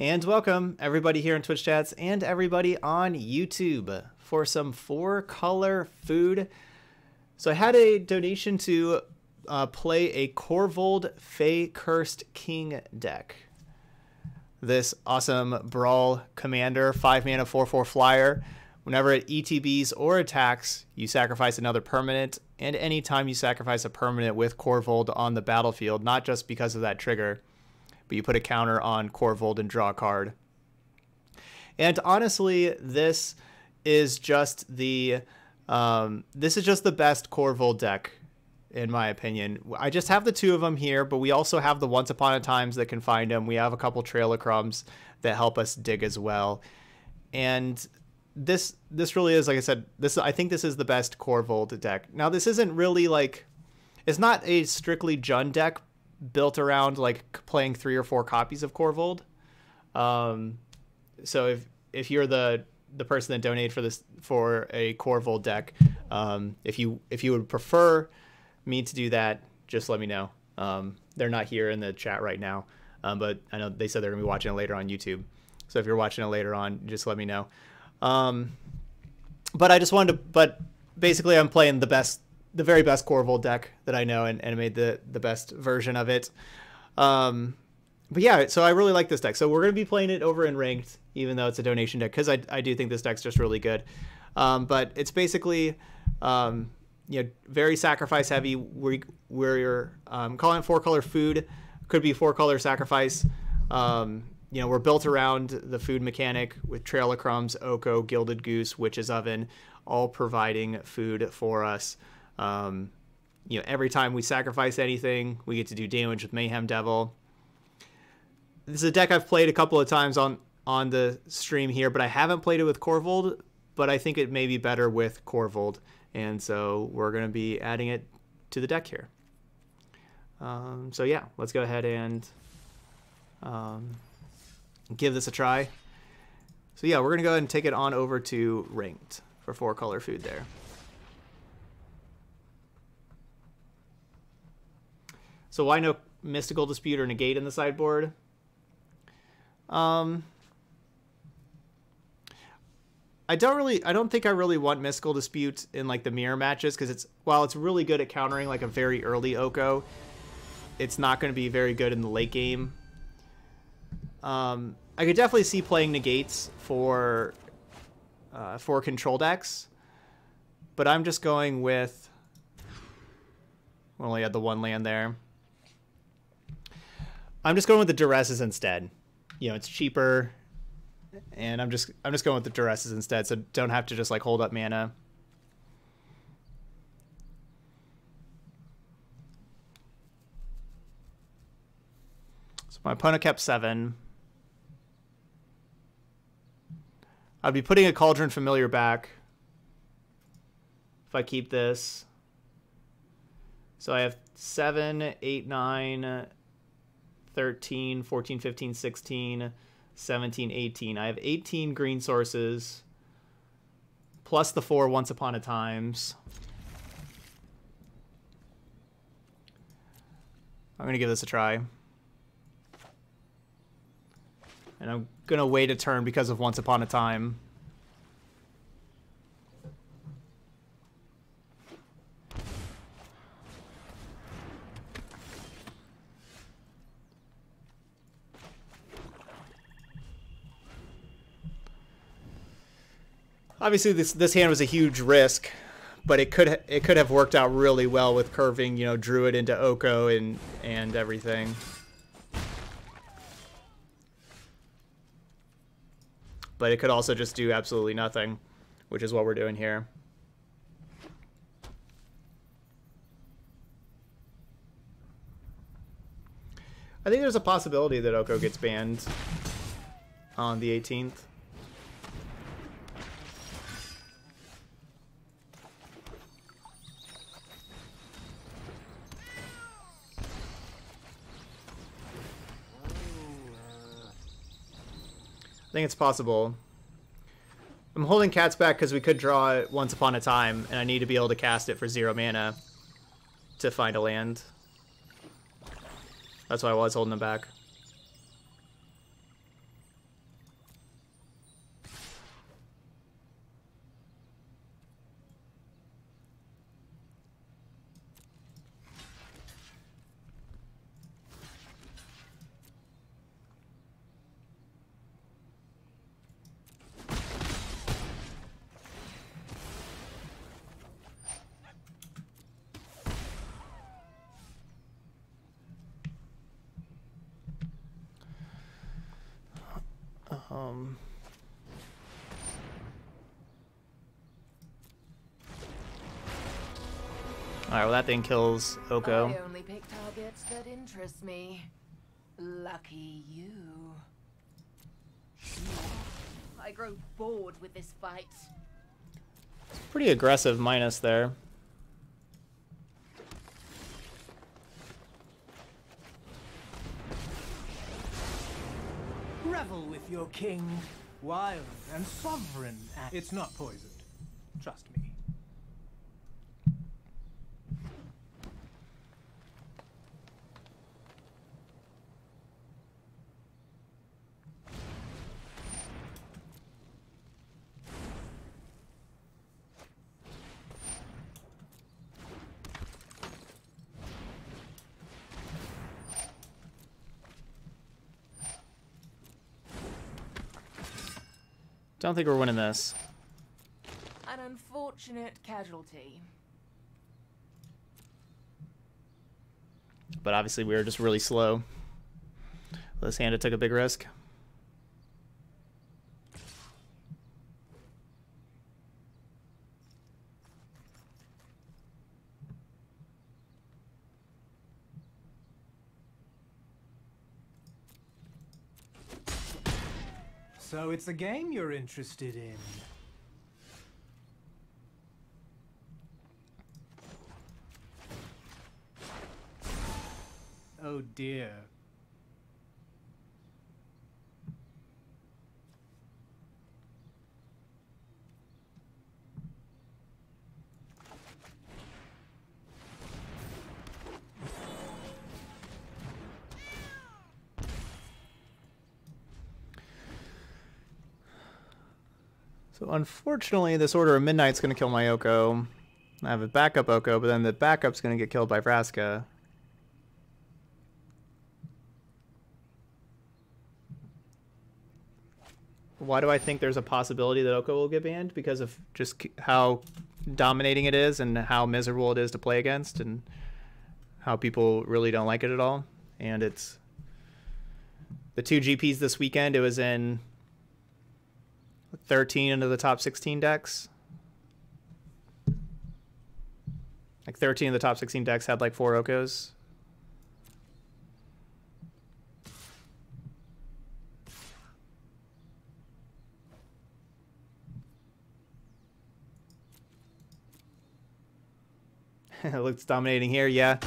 And welcome everybody here in Twitch chats and everybody on YouTube for some Four-Color Food. So I had a donation to play a Korvold Fey Cursed King deck. This awesome Brawl commander, 5-mana 4/4 flyer. Whenever it ETBs or attacks, you sacrifice another permanent, and anytime you sacrifice a permanent with Korvold on the battlefield, not just because of that trigger, but you put a counter on Korvold and draw a card. And honestly, this is just the best Korvold deck, in my opinion. I just have the two of them here, but we also have the Once Upon a Times that can find them. We have a couple Trail of Crumbs that help us dig as well. And this really is, like I said, I think this is the best Korvold deck. Now, this isn't really like, it's not a strictly Jund deck built around like playing 3 or 4 copies of Korvold. So if you're the person that donated for this, for a Korvold deck, if you would prefer me to do that, just let me know. They're not here in the chat right now, but I know they said they're gonna be watching it later on YouTube. So if you're watching it later on, just let me know. But basically I'm playing the very best Korvold deck that I know, and made the best version of it. But yeah, so I really like this deck. So we're going to be playing it over in Ranked, even though it's a donation deck, because I do think this deck's just really good. But it's basically, you know, very sacrifice heavy. We're calling it Four-Color Food. Could be Four-Color Sacrifice. You know, we're built around the food mechanic with Trail of Crumbs, Oko, Gilded Goose, Witch's Oven, all providing food for us. You know, every time we sacrifice anything, we get to do damage with Mayhem Devil. This is a deck I've played a couple of times on the stream here, but I haven't played it with Korvold, but I think it may be better with Korvold, and so we're going to be adding it to the deck here. So yeah, let's go ahead and give this a try. So yeah, we're going to go ahead and take it on over to Ranked for Four-Color Food there. So why no Mystical Dispute or Negate in the sideboard? I don't think I really want Mystical Dispute in like the mirror matches, because while it's really good at countering like a very early Oko, it's not going to be very good in the late game. I could definitely see playing Negates for control decks, but I'm just going with, we only had the one land there. I'm just going with the Duresses instead. You know, it's cheaper, and I'm just going with the Duresses instead, so don't have to just like hold up mana. So my opponent kept 7. I'd be putting a Cauldron Familiar back if I keep this. So I have 7, 8, 9, 13, 14, 15, 16, 17, 18. I have 18 green sources, plus the 4 Once Upon a Times. I'm going to give this a try. And I'm going to wait a turn because of Once Upon a Time. Obviously, this hand was a huge risk, but it could have worked out really well with curving, you know, Druid into Oko and everything. But it could also just do absolutely nothing, which is what we're doing here. I think there's a possibility that Oko gets banned on the 18th. I think it's possible. I'm holding cats back because we could draw it Once Upon a Time, and I need to be able to cast it for 0 mana to find a land. That's why I was holding them back. Alright, well that thing kills Oko. I only pick targets that interest me. Lucky you. I grow bored with this fight. It's pretty aggressive minus there. Revel with your king, wild and sovereign. It's not poisoned. Trust me. I don't think we're winning this. An unfortunate casualty. But obviously we were just really slow. This hand took a big risk. So it's a game you're interested in. Oh dear. So unfortunately, this Order of Midnight's going to kill my Oko. I have a backup Oko, but then the backup's going to get killed by Vraska. Why do I think there's a possibility that Oko will get banned? Because of just how dominating it is and how miserable it is to play against and how people really don't like it at all. And it's the two GPs this weekend. It was in 13 into the top 16 decks. Like 13 of the top 16 decks had like 4 Okos. It looks dominating here, yeah.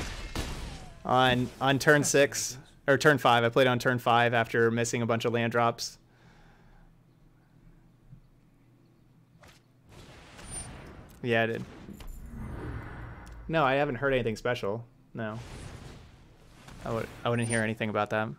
On turn 6 or turn 5, I played on turn 5 after missing a bunch of land drops. Yeah, I did. No, I haven't heard anything special. No. I wouldn't hear anything about that.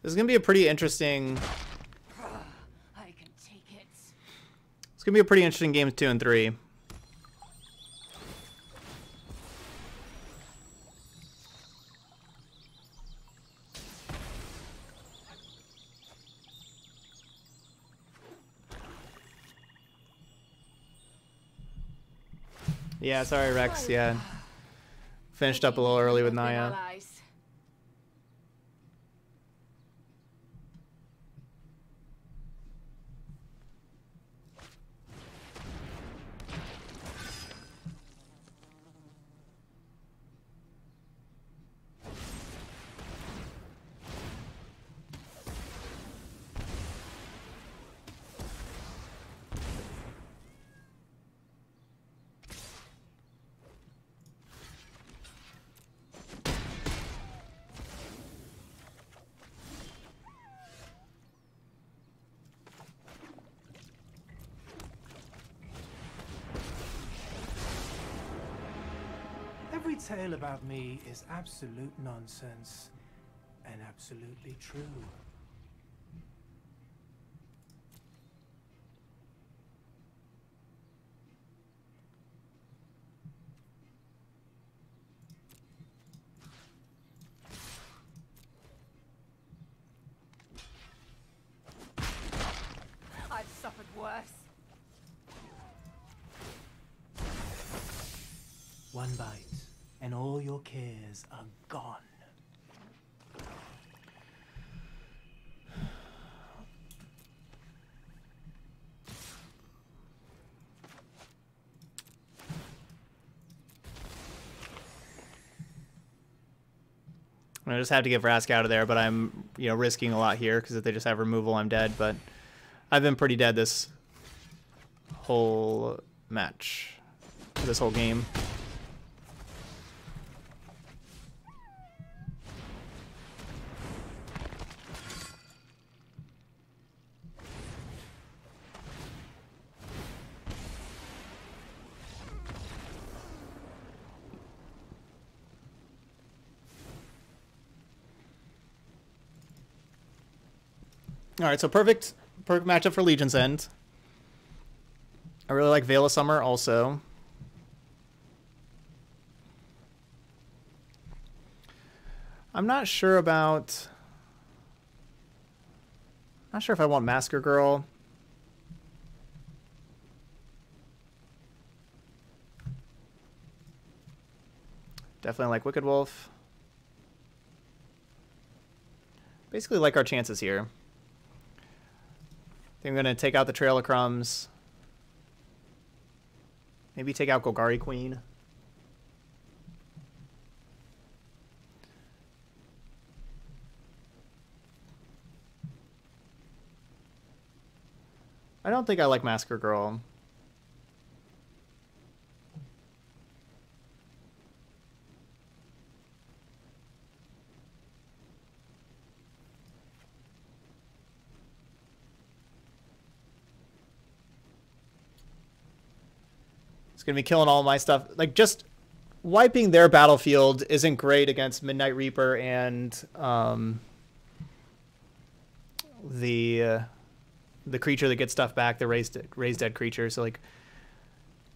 This is going to be a pretty interesting... I can take it. It's going to be a pretty interesting games 2 and 3. Yeah, sorry Rex, yeah. Finished up a little early with Naya. Every tale about me is absolute nonsense, and absolutely true. I've suffered worse. One bite. And all your cares are gone. I just have to get Vraska out of there, but I'm, you know, risking a lot here because if they just have removal, I'm dead. But I've been pretty dead this whole match, this whole game. All right, so perfect matchup for Legion's End. I really like Veil of Summer also. I'm not sure about... Not sure if I want Masker Girl. Definitely like Wicked Wolf. Basically like our chances here. I think I'm going to take out the Trail of Crumbs. Maybe take out Golgari Queen. I don't think I like Masker Girl. Gonna be killing all my stuff. Like, just wiping their battlefield isn't great against Midnight Reaper and the creature that gets stuff back, the raised dead creature. So like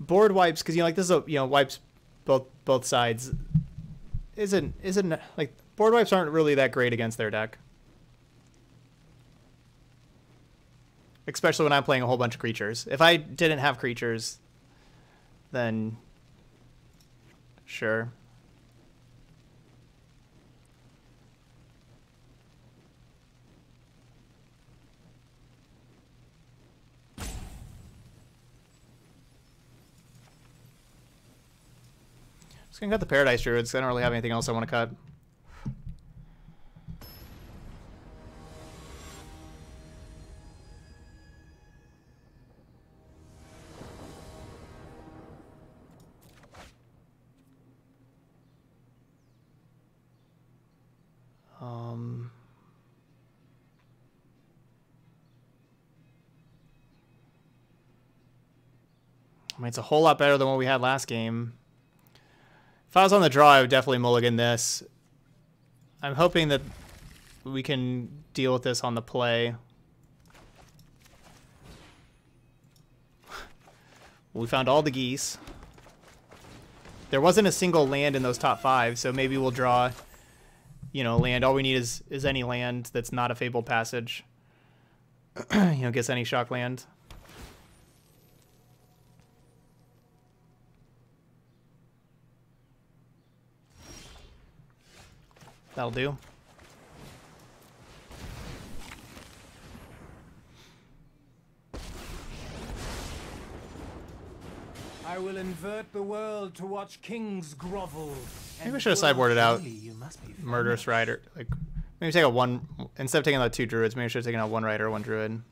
board wipes, because, you know, like this is a, you know, wipes both sides isn't like, board wipes aren't really that great against their deck, especially when I'm playing a whole bunch of creatures. If I didn't have creatures, then sure. Just gonna cut the Paradise Druids, 'cause I don't really have anything else I want to cut. I mean, it's a whole lot better than what we had last game. If I was on the draw, I would definitely mulligan this. I'm hoping that we can deal with this on the play. We found all the geese. There wasn't a single land in those top five, so maybe we'll draw, you know, land. All we need is any land that's not a Fabled Passage. You know, gets any shock land. That'll do. I will invert the world to watch kings grovel. Maybe I should have sideboarded out Murderous Rider. Like, maybe take out one instead of taking out two druids. Maybe I should have taken out one rider, one druid.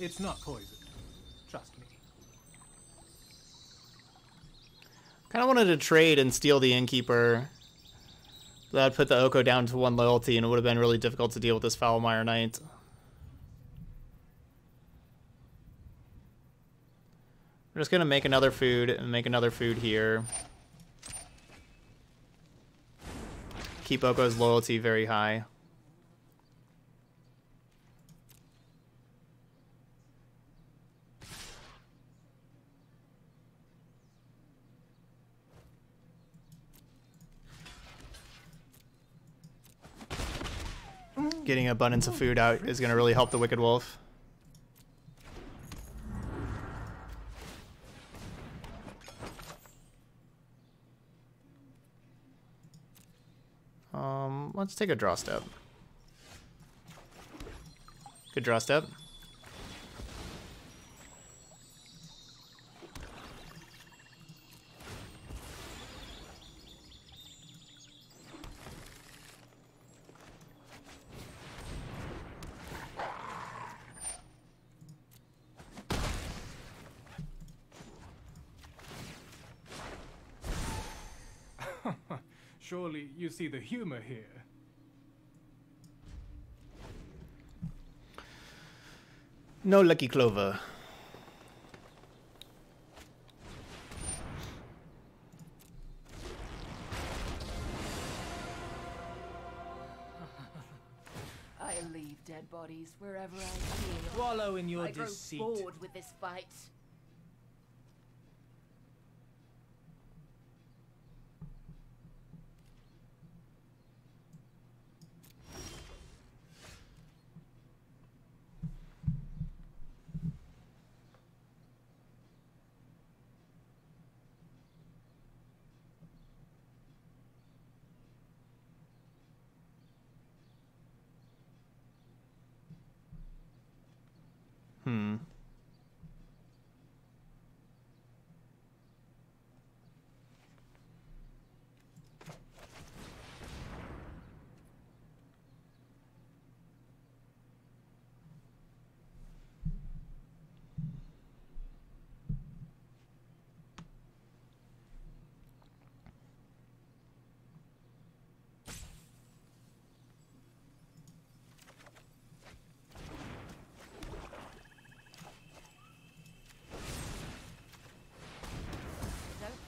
It's not poison. Trust me. Kind of wanted to trade and steal the Innkeeper. That would put the Oko down to one loyalty, and it would have been really difficult to deal with this Foulmire Knight. We're just going to make another food and make another food here. Keep Oko's loyalty very high. Getting abundance of food out is going to really help the Wicked Wolf. Let's take a draw step. Good draw step. Surely you see the humor here. No lucky clover. I leave dead bodies wherever I feel. Wallow in your deceit. I grow bored with this fight.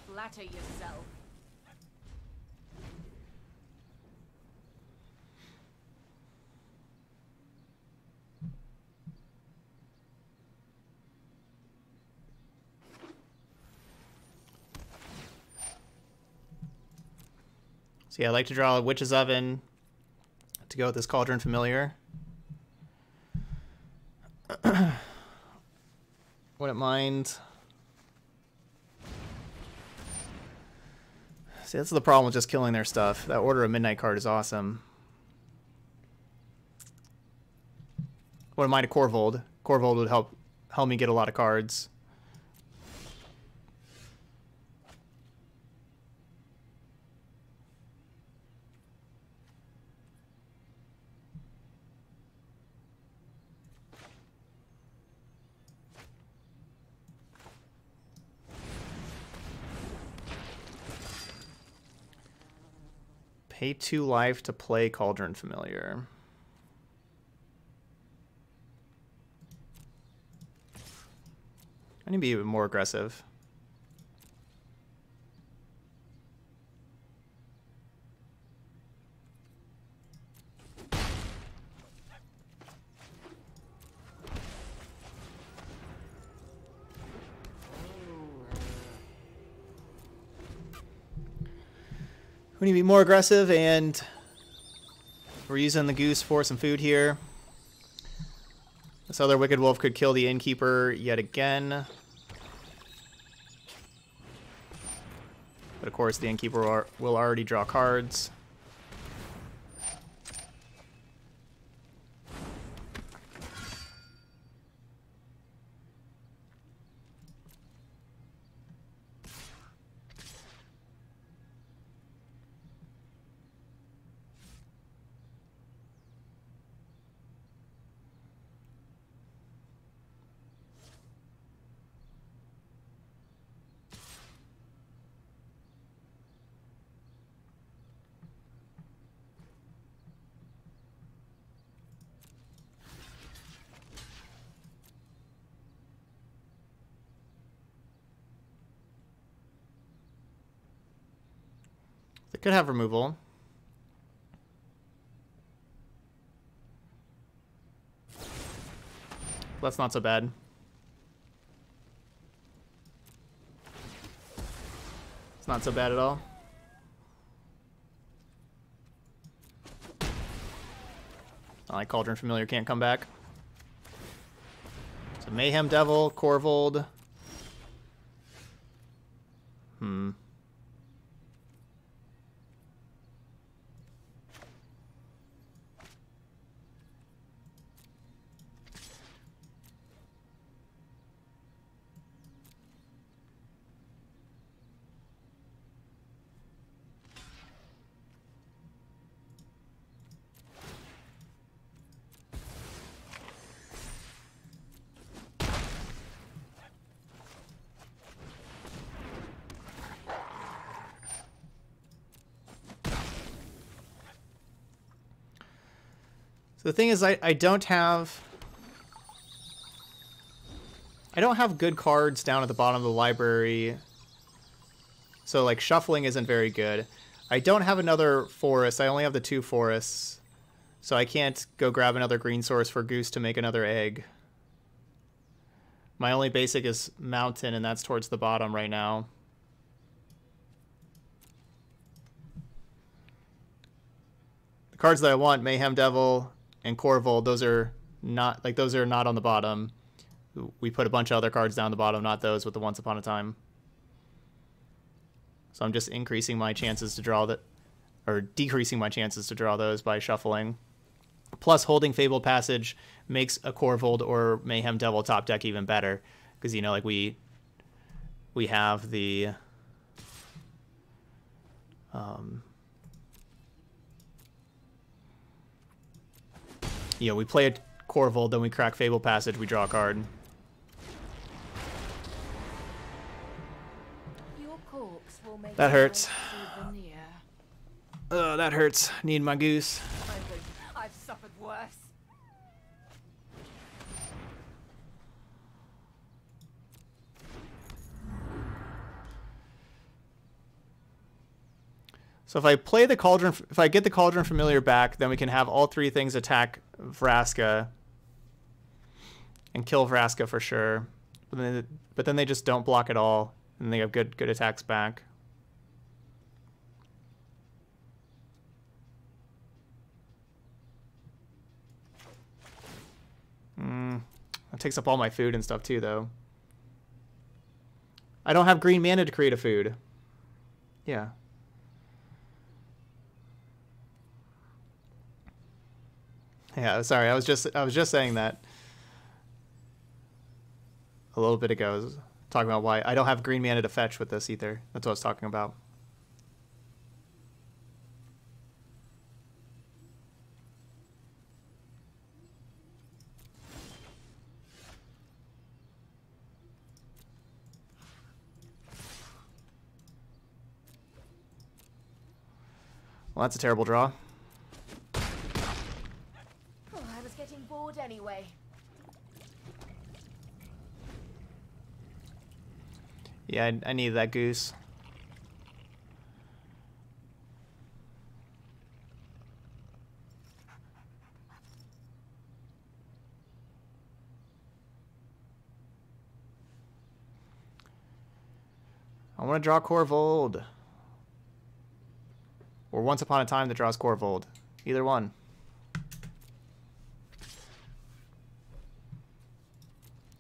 Flatter yourself. So yeah, I like to draw a Witch's Oven to go with this Cauldron Familiar. Wouldn't mind. See, that's the problem with just killing their stuff. That Order of Midnight card is awesome. Wouldn't mind a Korvold. Korvold would help me get a lot of cards. Pay 2 life to play Cauldron Familiar. I need to be even more aggressive. We need to be more aggressive, and we're using the goose for some food here. This other Wicked Wolf could kill the Innkeeper yet again. But of course the Innkeeper will already draw cards. Could have removal. That's not so bad. It's not so bad at all. My Cauldron Familiar can't come back. So Mayhem Devil, Korvold. The thing is, I don't have good cards down at the bottom of the library, so like shuffling isn't very good. I don't have another forest. I only have the 2 forests, so I can't go grab another green source for goose to make another egg. My only basic is mountain, and that's towards the bottom right now. The cards that I want: Mayhem Devil and Korvold. Those are not on the bottom. We put a bunch of other cards down the bottom, not those with the Once Upon a Time. So I'm just increasing my chances to draw that, or decreasing my chances to draw those by shuffling. Plus, holding Fabled Passage makes a Korvold or Mayhem Devil top deck even better, because you know, like we have the you know, we play a Korvold, then we crack Fabled Passage, we draw a card. That hurts. Oh, that hurts. Need my goose. I've suffered worse. So if I play the Cauldron, if I get the Cauldron Familiar back, then we can have all 3 things attack Vraska and kill Vraska for sure. But then they just don't block at all, and they have good attacks back. That takes up all my food and stuff too, though. I don't have green mana to create a food. Yeah. Yeah, sorry, I was just saying that a little bit ago. I was talking about why I don't have green mana to fetch with this either. That's what I was talking about. Well, that's a terrible draw. Oh, I was getting bored anyway. Yeah, I need that goose. I want to draw Corvold. Or Once Upon a Time that draws Corvold. Either one.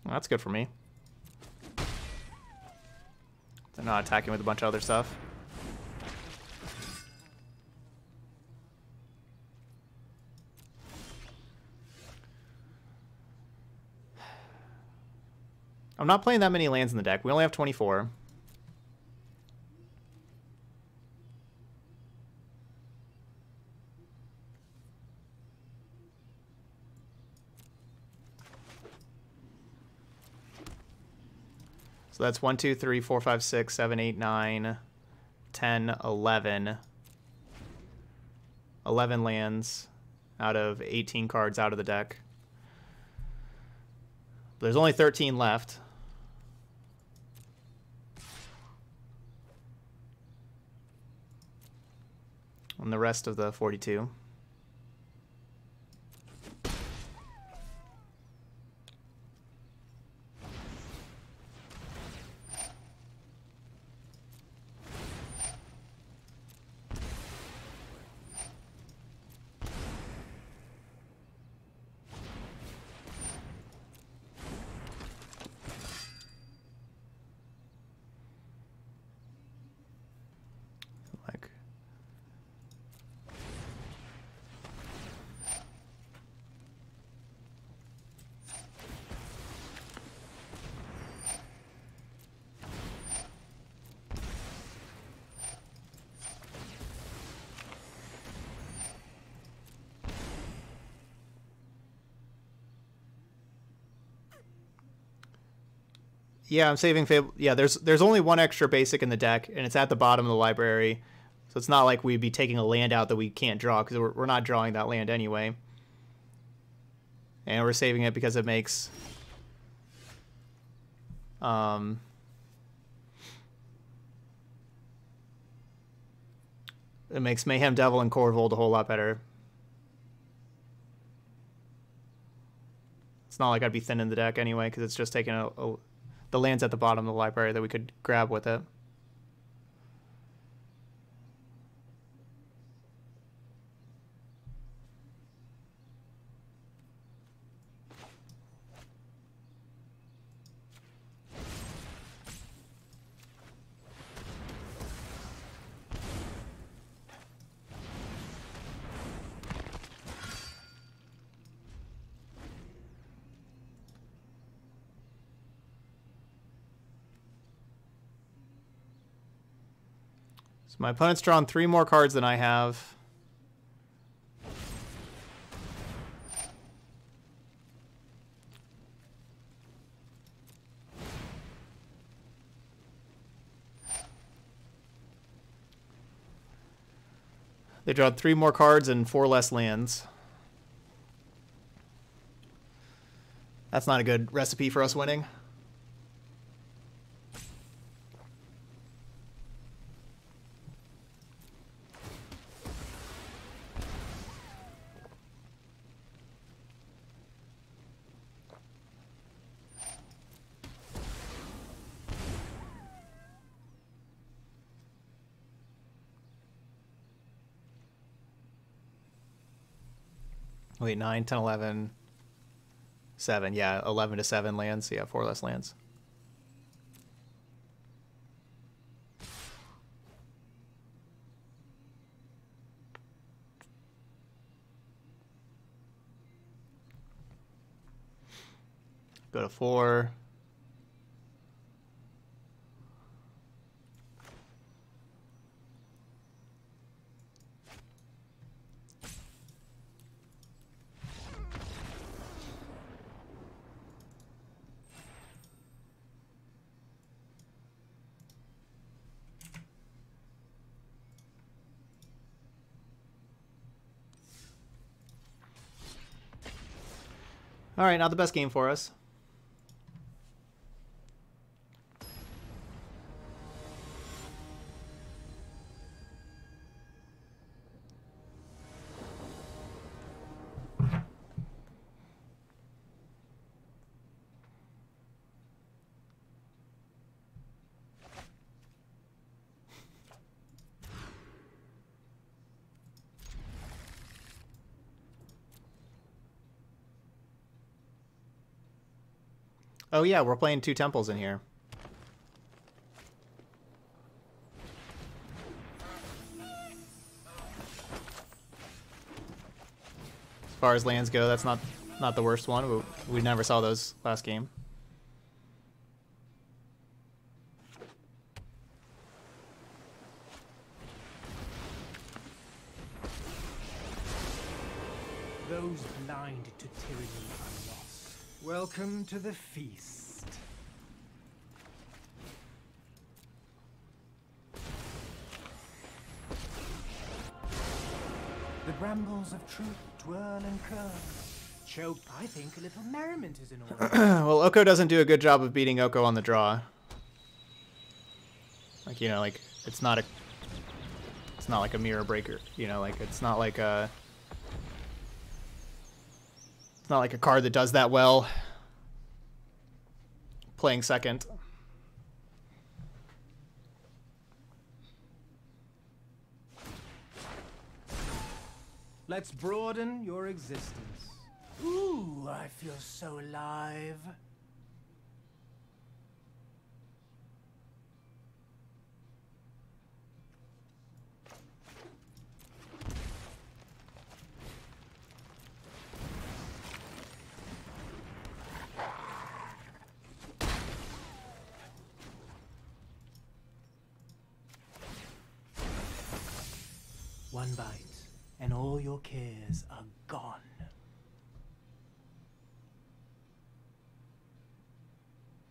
Well, that's good for me. They're not attacking with a bunch of other stuff. I'm not playing that many lands in the deck. We only have 24. So that's 1, 2, 3, 4, 5, 6, 7, 8, 9, 10, 11. 11 lands out of 18 cards out of the deck. But there's only 13 left. And the rest of the 42. Yeah, I'm saving Fable. Yeah, there's only one extra basic in the deck, and it's at the bottom of the library. So it's not like we'd be taking a land out that we can't draw, because we're not drawing that land anyway. And we're saving it because it makes... it makes Mayhem Devil and Corvold a whole lot better. It's not like I'd be thin in the deck anyway, because it's just taking the land's at the bottom of the library that we could grab with it. So my opponent's drawn 3 more cards than I have. They drawn 3 more cards and 4 less lands. That's not a good recipe for us winning. Wait, 9, 10, 11, 7. Yeah, 11 to 7 lands. Yeah, 4 less lands. Go to 4. All right, not the best game for us. Oh yeah, we're playing 2 temples in here. As far as lands go, that's not the worst one. We never saw those last game. Those blind to tyranny are lost. Welcome to the feast. The brambles of truth twirl and curl. Choke, I think a little merriment is in order. Well, Oko doesn't do a good job of beating Oko on the draw. Like, you know, like it's not like a mirror breaker, you know, like it's not like a card that does that well. Playing second. Let's broaden your existence. Ooh, I feel so alive. One bite, and all your cares are gone.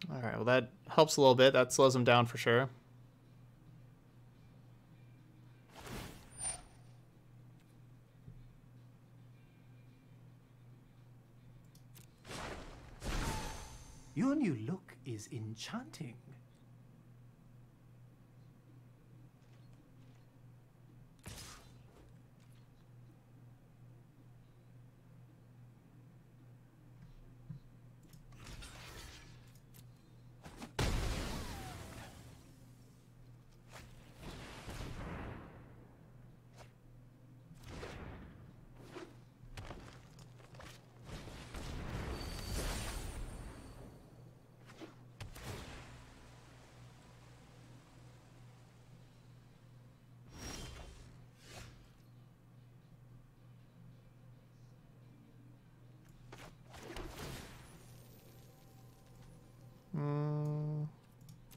All right, well, that helps a little bit. That slows him down for sure. Your new look is enchanting.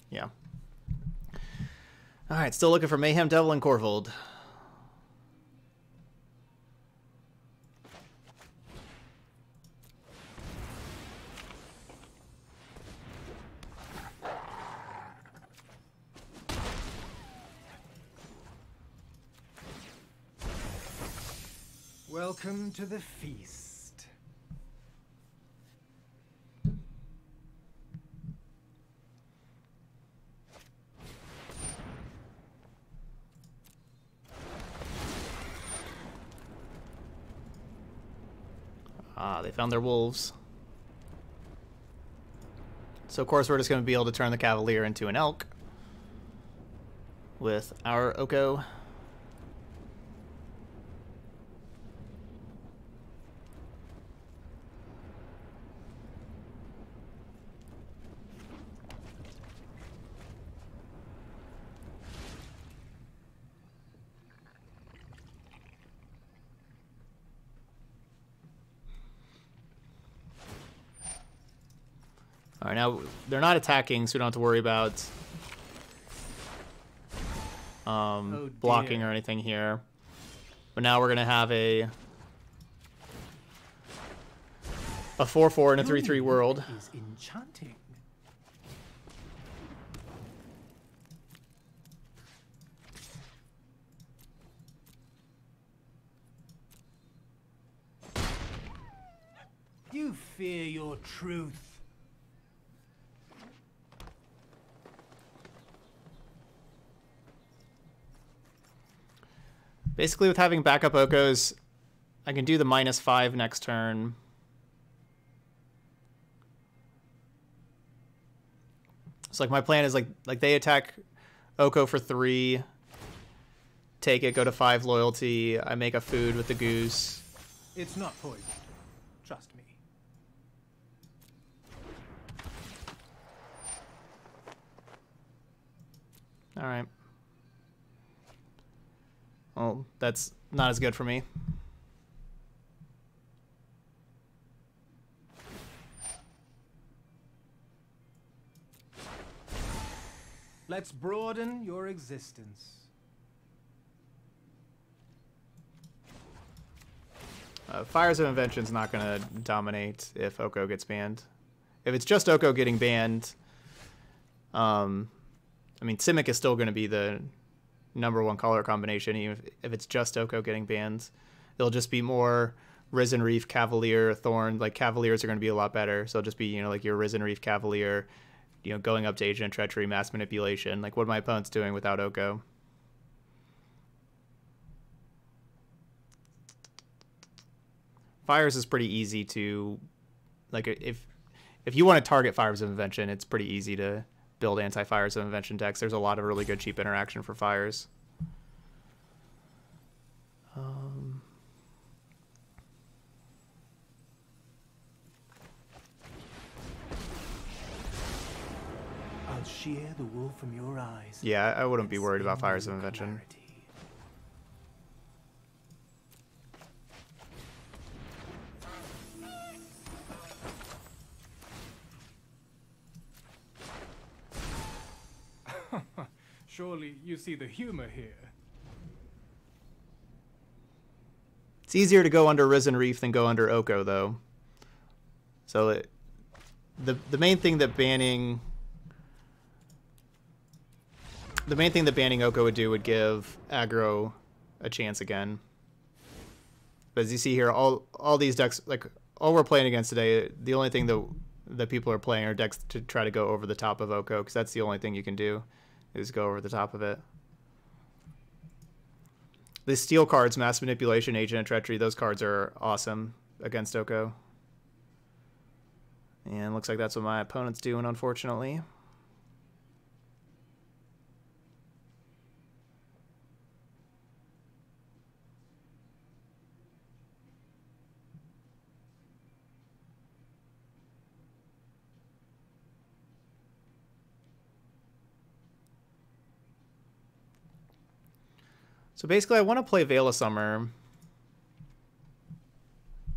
Yeah. All right, still looking for Mayhem Devil and Korvold. Welcome to the feast. Found their wolves. So of course we're just going to be able to turn the Cavalier into an elk with our Oko. All right, now they're not attacking, so we don't have to worry about blocking or anything here. But now we're going to have a 4-4 and a 3-3 world. Is enchanting. You fear your truth. Basically, with having backup Okos, I can do the -5 next turn. So like my plan is like they attack Oko for 3, take it, go to 5 loyalty. I make a food with the goose. It's not poison. Trust me. All right. Well, that's not as good for me. Let's broaden your existence. Fires of Invention's not going to dominate if Oko gets banned. If it's just Oko getting banned, I mean, Simic is still going to be the #1 color combination. Even if it's just Oko getting banned, it'll just be more Risen Reef, Cavalier, Thorn. Like, Cavaliers are going to be a lot better. So it'll just be, you know, like your Risen Reef, Cavalier, you know, going up to Agent of Treachery, Mass Manipulation. Like, what are my opponents doing without Oko? Fires is pretty easy to, like, if you want to target Fires of Invention, it's pretty easy to build anti-Fires of Invention decks. There's a lot of really good cheap interaction for fires. I'll shear the wool from your eyes. Yeah, I wouldn't be worried about Fires of Invention. Clarity. Surely you see the humor here. It's easier to go under Risen Reef than go under Oko, though. So the main thing that banning Oko would do would give aggro a chance again. But as you see here, all these decks, like all we're playing against today, the only thing that people are playing are decks to try to go over the top of Oko, because that's the only thing you can do. Is go over the top of it. The steel cards, Mass Manipulation, Agent of Treachery, those cards are awesome against Oko. And looks like that's what my opponent's doing, unfortunately. So basically, I want to play Veil of Summer. I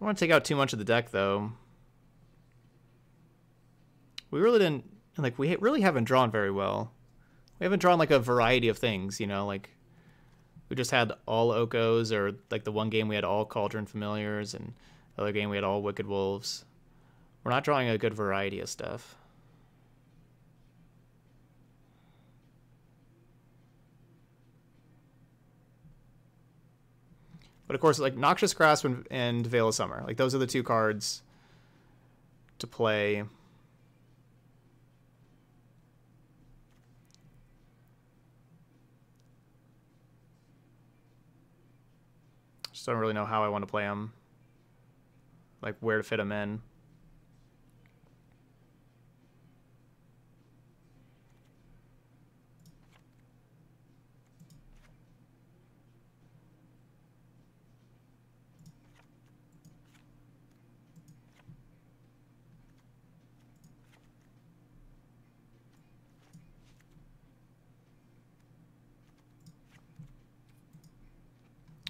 don't want to take out too much of the deck, though. We really didn't, like, we really haven't drawn very well. We haven't drawn, like, a variety of things, you know, like, we just had all Okos, or, like, the one game we had all Cauldron Familiars, and the other game we had all Wicked Wolves. We're not drawing a good variety of stuff. But of course, like Noxious Grasp and Veil of Summer, like those are the two cards to play. Just don't really know how I want to play them, like where to fit them in.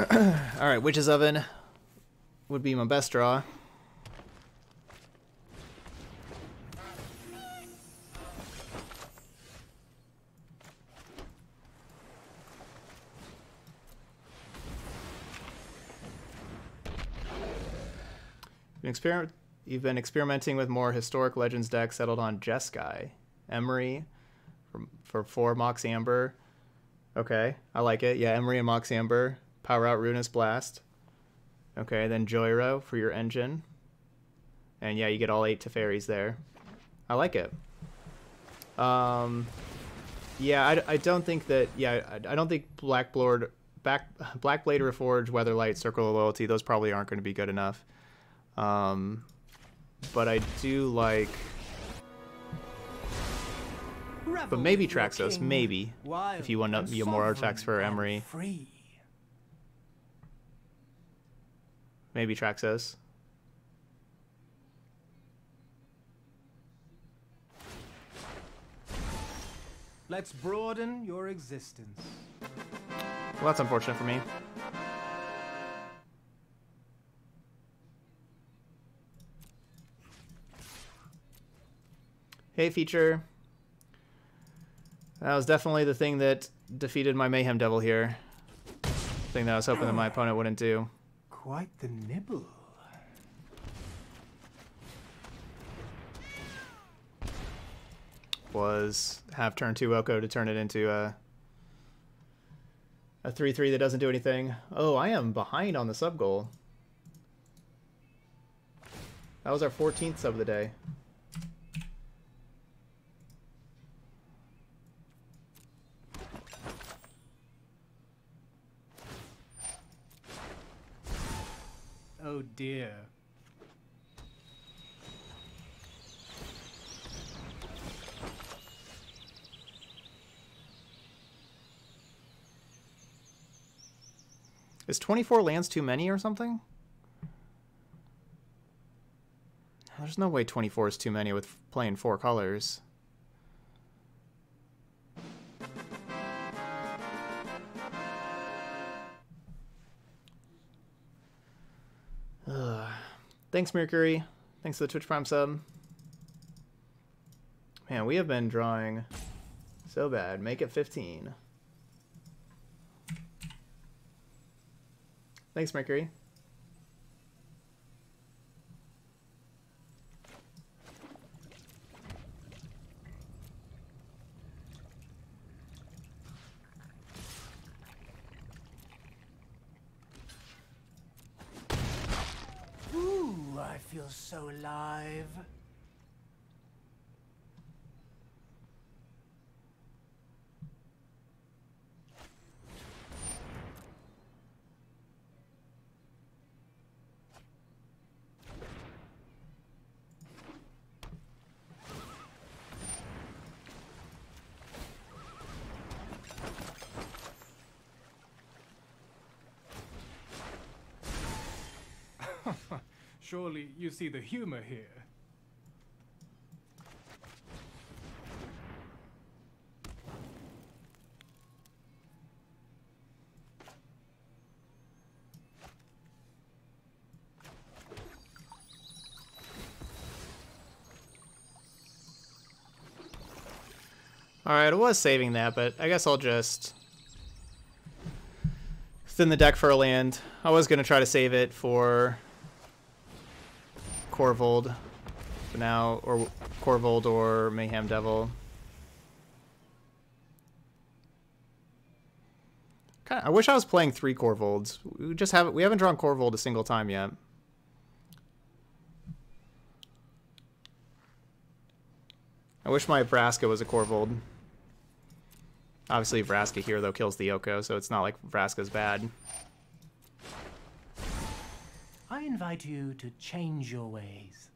Alright, Witch's Oven would be my best draw. You've been experimenting with more Historic Legends decks, settled on Jeskai. Emry for 4 Mox Amber. Okay, I like it. Yeah, Emry and Mox Amber. Power out Ruinous Blast. Okay, then Joyro for your engine. And yeah, you get all 8 Teferis there. I like it. Yeah, I don't think that... Yeah, I don't think Blackblade Reforge, Weatherlight, Circle of Loyalty, those probably aren't going to be good enough. But I do like... But maybe Traxos, maybe. If you want up more artifacts for Emry. Maybe Traxos. Let's broaden your existence. Well, that's unfortunate for me. Hey, feature. That was definitely the thing that defeated my Mayhem Devil here. The thing that I was hoping that my opponent wouldn't do. Quite the nibble. Was half turn 2 Oko to turn it into a 3/3 that doesn't do anything. Oh, I am behind on the sub goal. That was our 14th sub of the day. Oh dear. Is 24 lands too many or something? There's no way 24 is too many with playing 4 colors. Thanks, Mercury. Thanks for the Twitch Prime sub. Man, we have been drawing so bad. Make it 15. Thanks, Mercury. So alive. Surely you see the humor here. Alright, I was saving that, but I guess I'll just thin the deck for a land. I was going to try to save it for... Korvold for now, or Korvold or Mayhem Devil. Kinda, I wish I was playing 3 Korvolds. We haven't drawn Korvold a single time yet. I wish my Vraska was a Korvold. Obviously Vraska here though kills the Oko, so it's not like Vraska's bad. I invite you to change your ways.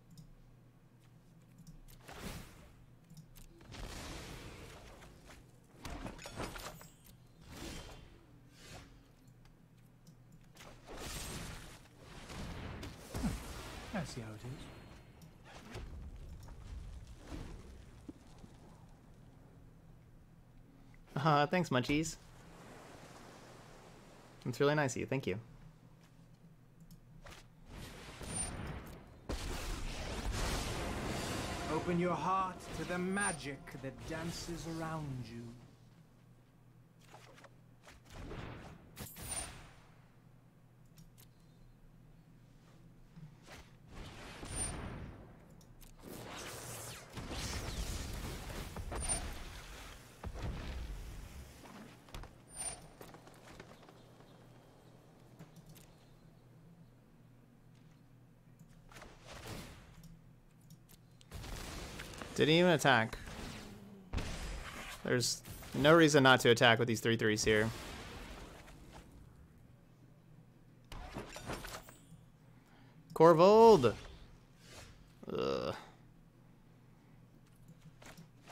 I see how it is. Thanks, Munchies. It's really nice of you. Thank you. Open your heart to the magic that dances around you. Didn't even attack. There's no reason not to attack with these 3/3s here. Corvold! Ugh.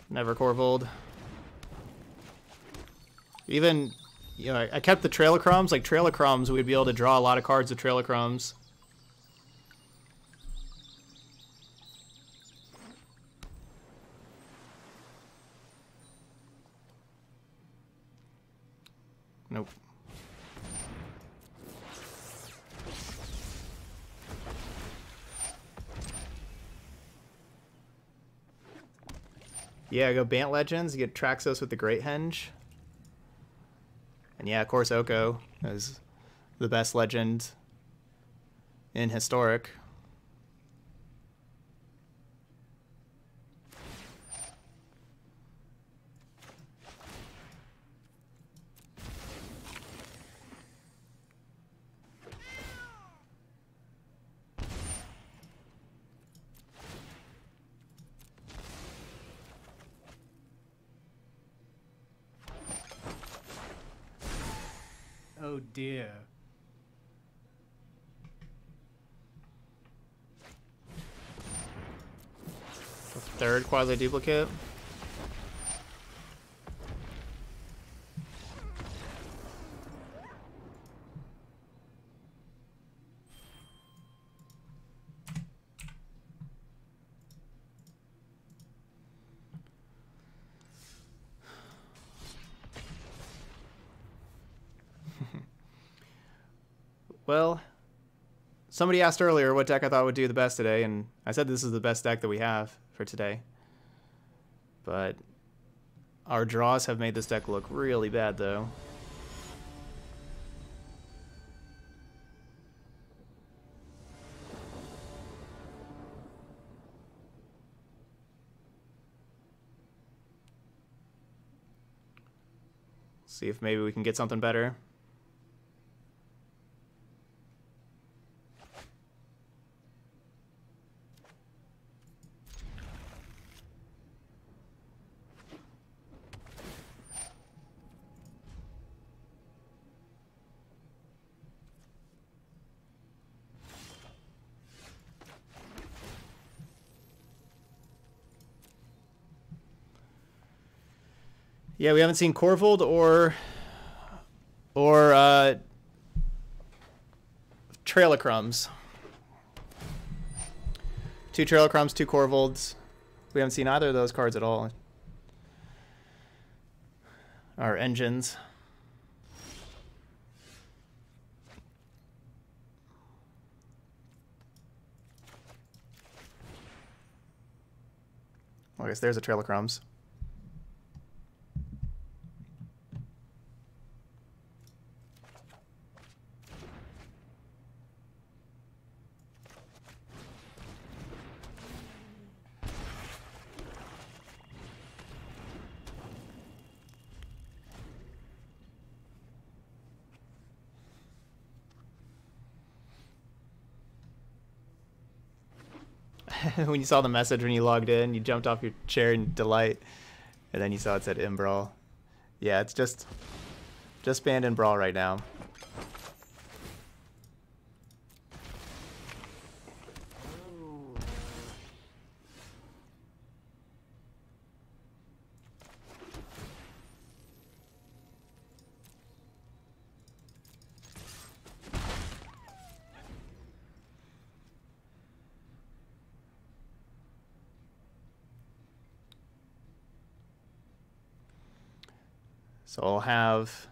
Never Corvold. Even, you know, I kept the Trail of Crumbs. Like, Trail of Crumbs, we'd be able to draw a lot of cards with Trail of Crumbs. Nope. Yeah, go Bant Legends, you get Traxos with the Great Henge. And yeah, of course Oko is the best legend in Historic. Oh dear. The third quasi duplicate. Well, somebody asked earlier what deck I thought would do the best today, and I said this is the best deck that we have for today. But our draws have made this deck look really bad, though. See if maybe we can get something better. Yeah, we haven't seen Corvold or Trail of Crumbs. 2 Trail of Crumbs, 2 Corvolds. We haven't seen either of those cards at all. Our engines. Well, I guess there's a Trail of Crumbs. When you saw the message when you logged in, you jumped off your chair in delight, and then you saw it said Embrawl. Yeah, it's just banned Embrawl right now. So I'll have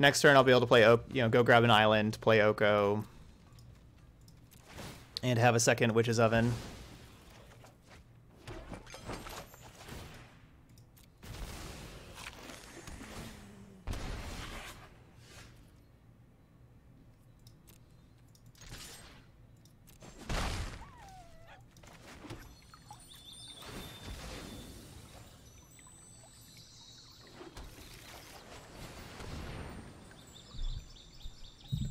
Next turn I'll be able to play, go grab an island, play Oko, and have a second Witch's Oven.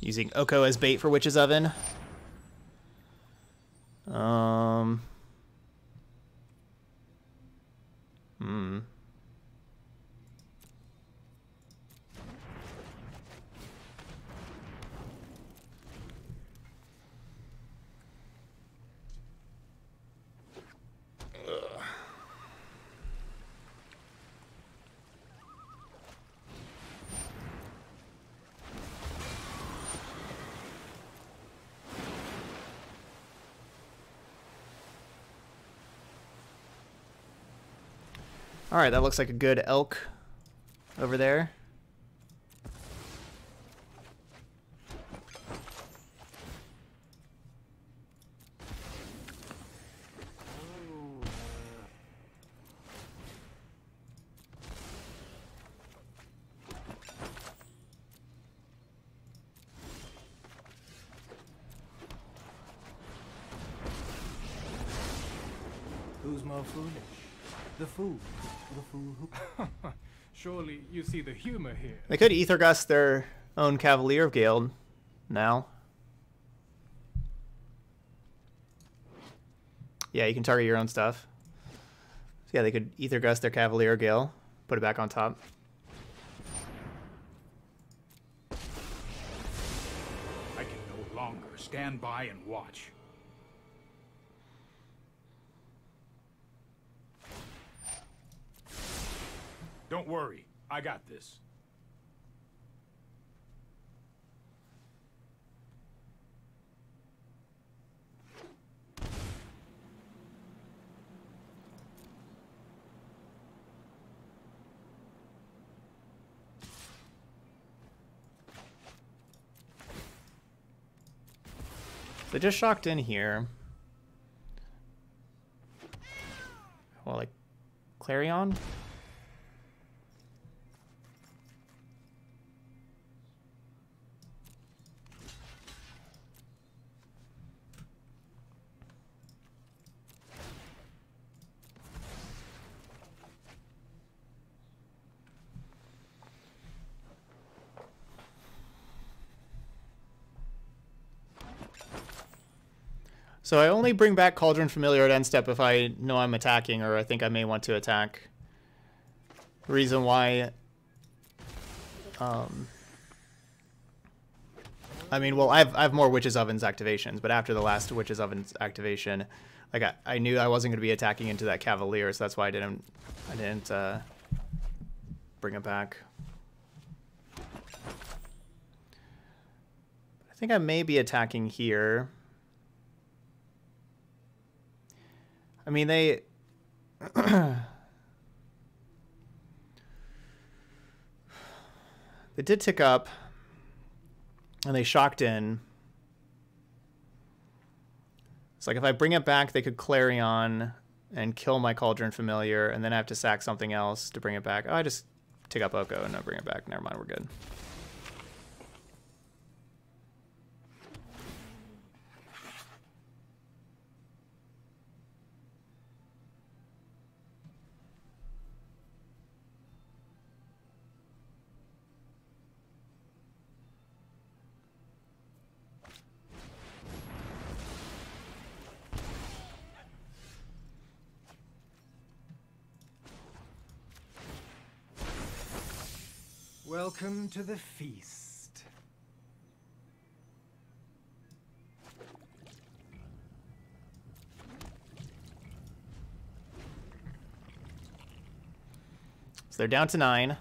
Using Oko as bait for Witch's Oven. All right, that looks like a good elk over there. Who's more foolish? The fool. Surely you see the humor here. They could Aether Gust their own Cavalier Guild now. Yeah, you can target your own stuff. So yeah, they could Aether Gust their Cavalier Guild, put it back on top. I can no longer stand by and watch. Don't worry, I got this. They just shocked in here. Well, like Clarion? So I only bring back Cauldron Familiar at end step if I know I'm attacking, or I think I may want to attack. Reason why... I mean, well, I have more Witch's Ovens activations, but after the last Witch's Ovens activation, like I knew I wasn't going to be attacking into that Cavalier, so that's why I didn't bring it back. I think I may be attacking here. I mean, they... they did tick up, and they shocked in. It's like if I bring it back, they could Clarion and kill my Cauldron Familiar, and then I have to sack something else to bring it back. Oh, I just tick up Oko and I bring it back. Never mind, we're good. Welcome to the feast. So they're down to 9.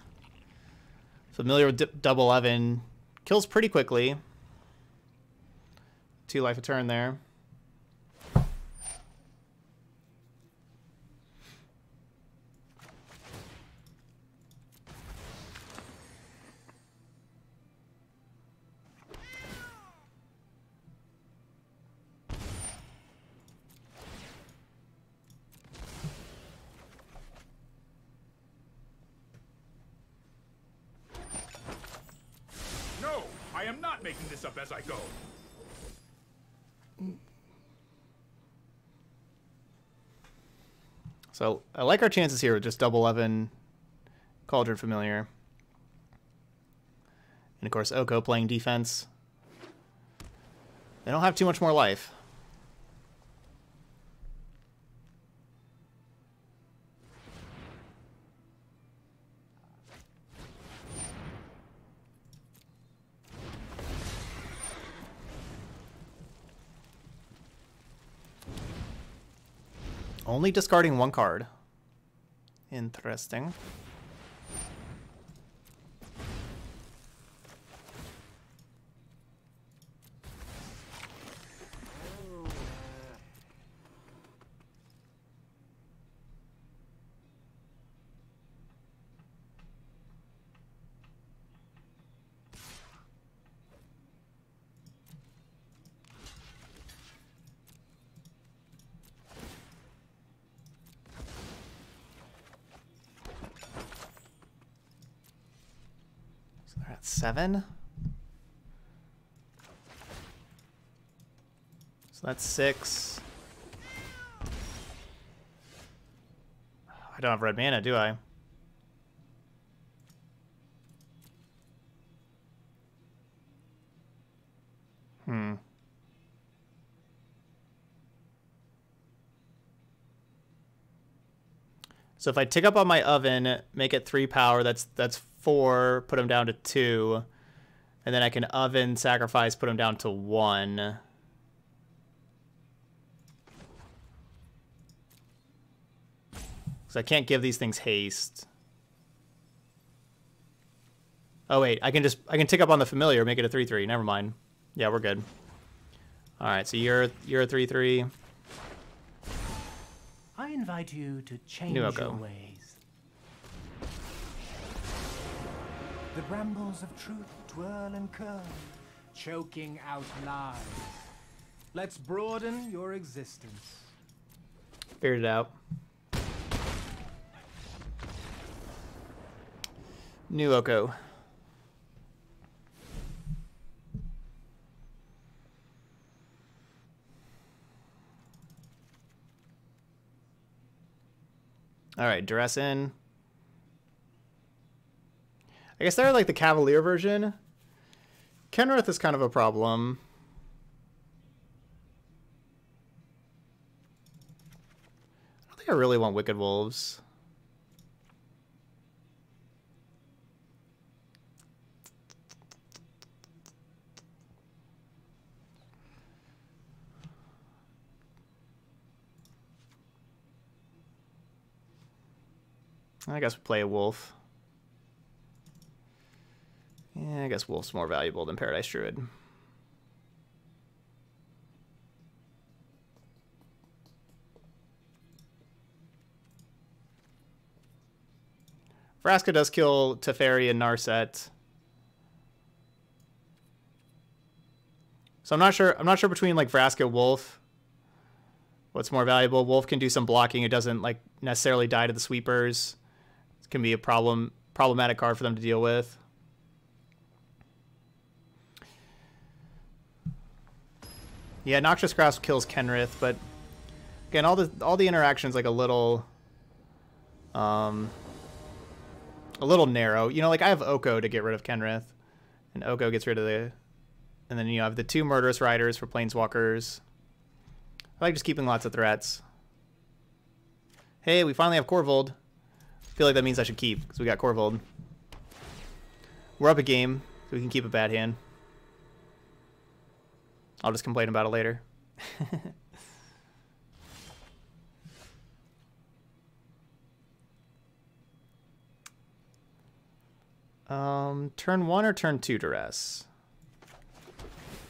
Familiar with double 11. Kills pretty quickly. 2 life a turn there. making this up as I go. So I like our chances here with just double Oven, Cauldron Familiar. And of course, Oko playing defense. They don't have too much more life. Only discarding one card. Interesting. Seven. So that's six. I don't have red mana, do I? So if I tick up on my Oven, make it 3 power, that's 4, put them down to 2, and then I can Oven, sacrifice, put them down to 1. So I can't give these things haste. Oh wait, I can tick up on the Familiar, make it a 3/3. Never mind. Yeah, we're good. All right, so you're a 3/3. I invite you to change your ways. The brambles of truth twirl and curl, choking out lies. Let's broaden your existence. Figured it out. New Oko. All right, Duress in. I guess they're like the Cavalier version. Kenrith is kind of a problem. I don't think I really want Wicked Wolves. I guess we play a Wolf. Yeah, I guess Wolf's more valuable than Paradise Druid. Vraska does kill Teferi and Narset. So I'm not sure between like Vraska and Wolf what's more valuable. Wolf can do some blocking. It doesn't like necessarily die to the sweepers. Can be a problematic card for them to deal with. Yeah, Noxious Grasp kills Kenrith, but again, all the interactions like a little narrow. You know, like I have Oko to get rid of Kenrith, and Oko gets rid of the, and then you have the 2 Murderous Riders for Planeswalkers. I like just keeping lots of threats. Hey, we finally have Korvold. I feel like that means I should keep, because we got Korvold. We're up a game, so we can keep a bad hand. I'll just complain about it later. Turn 1 or turn 2 Duress?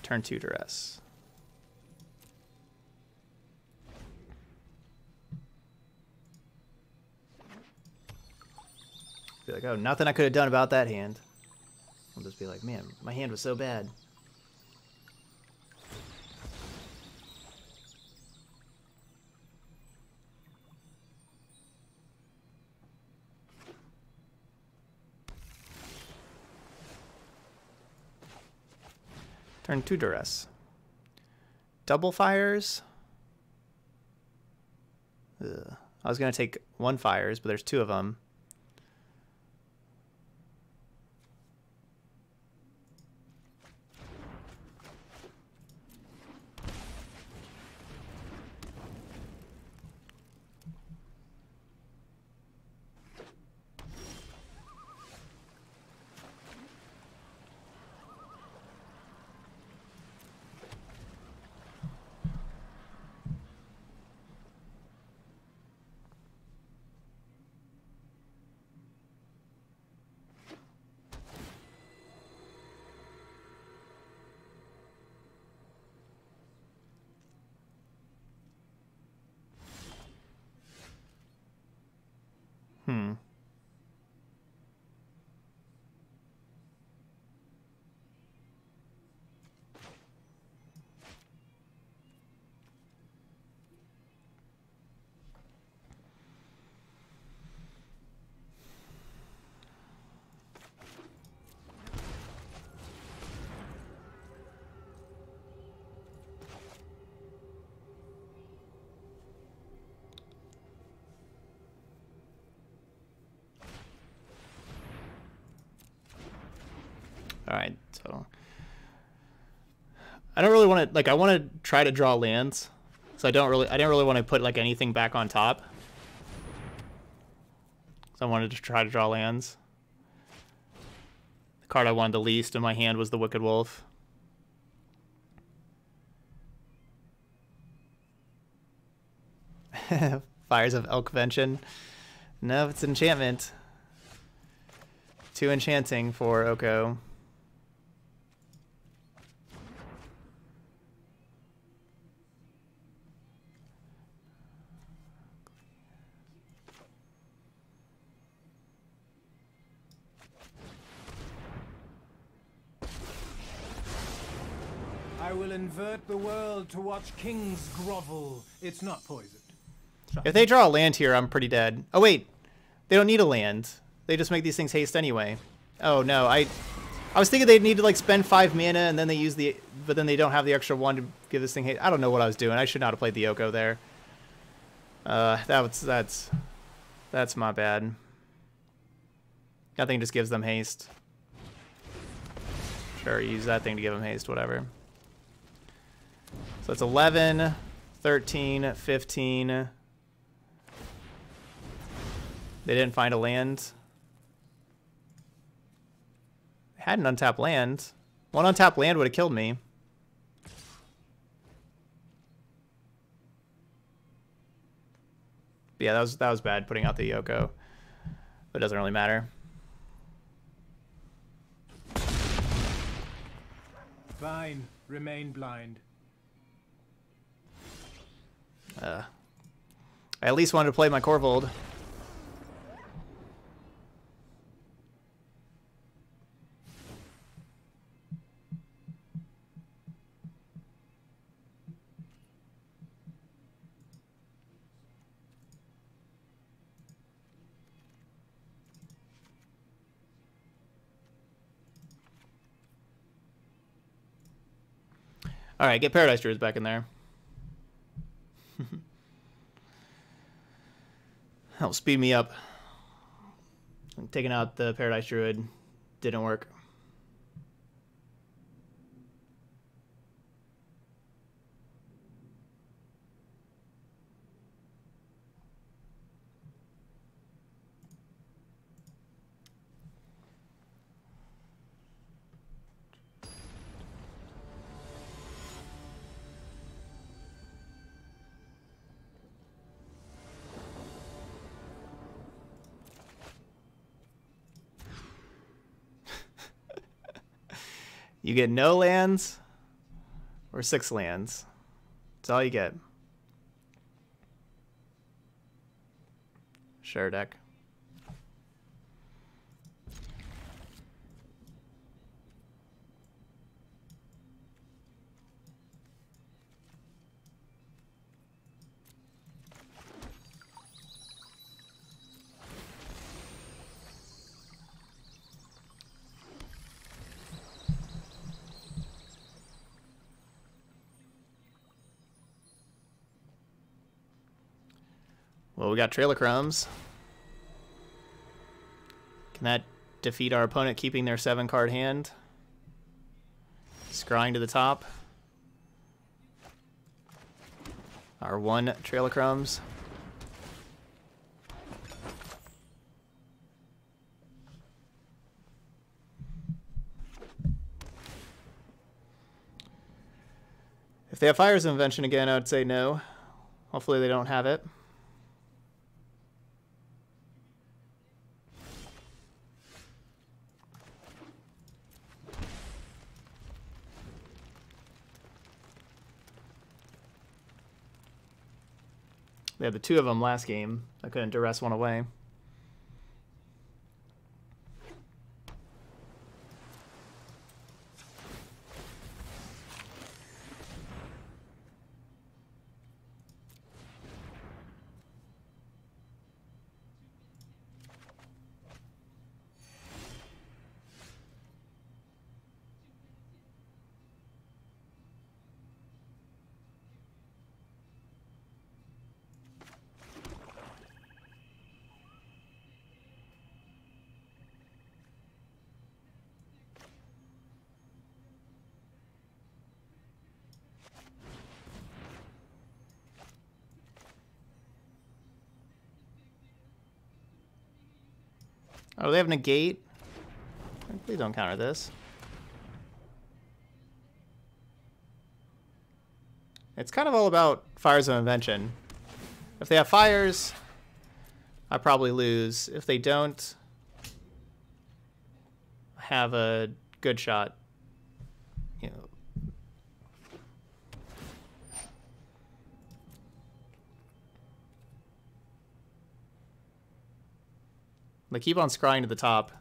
Turn 2 Duress. Be like, oh, nothing I could have done about that hand. I'll just be like, man, my hand was so bad. Turn 2 Duress. Double Fires. Ugh. I was going to take 1 Fires, but there's 2 of them. All right, so I don't really want to, like, I want to try to draw lands, so I don't really want to put like anything back on top. So I wanted to try to draw lands. The card I wanted the least in my hand was the Wicked Wolf. Fires of Invention. No, it's enchantment. Too enchanting for Oko. Invert the world to watch kings grovel. It's not poisoned. If they draw a land here, I'm pretty dead. Oh wait, they don't need a land. They just make these things haste anyway. Oh no, I was thinking they'd need to like spend 5 mana and then they use the, but then they don't have the extra 1 to give this thing haste. I don't know what I was doing. I should not have played the Oko there. That's my bad. That thing just gives them haste. Sure, use that thing to give them haste. Whatever. So it's 11, 13, 15. They didn't find a land. They had an untapped land. 1 untapped land would have killed me. But yeah, that was bad putting out the Yoko. But it doesn't really matter. Fine, remain blind. I at least wanted to play my Korvold. All right, get Paradise Druids back in there. That'll speed me up. Taking out the Paradise Druid didn't work. You get no lands or 6 lands. That's all you get. Sure, deck. Well, we got Trail of Crumbs. Can that defeat our opponent keeping their 7-card hand? Scrying to the top. Our one Trail of Crumbs. If they have Fires of Invention again, I would say no. Hopefully they don't have it. They had the two of them last game. I couldn't duress one away. Oh, they have Negate. Please don't counter this. It's kind of all about Fires of Invention. If they have Fires, I probably lose. If they don't, I have a good shot. You know. They keep on scrying to the top,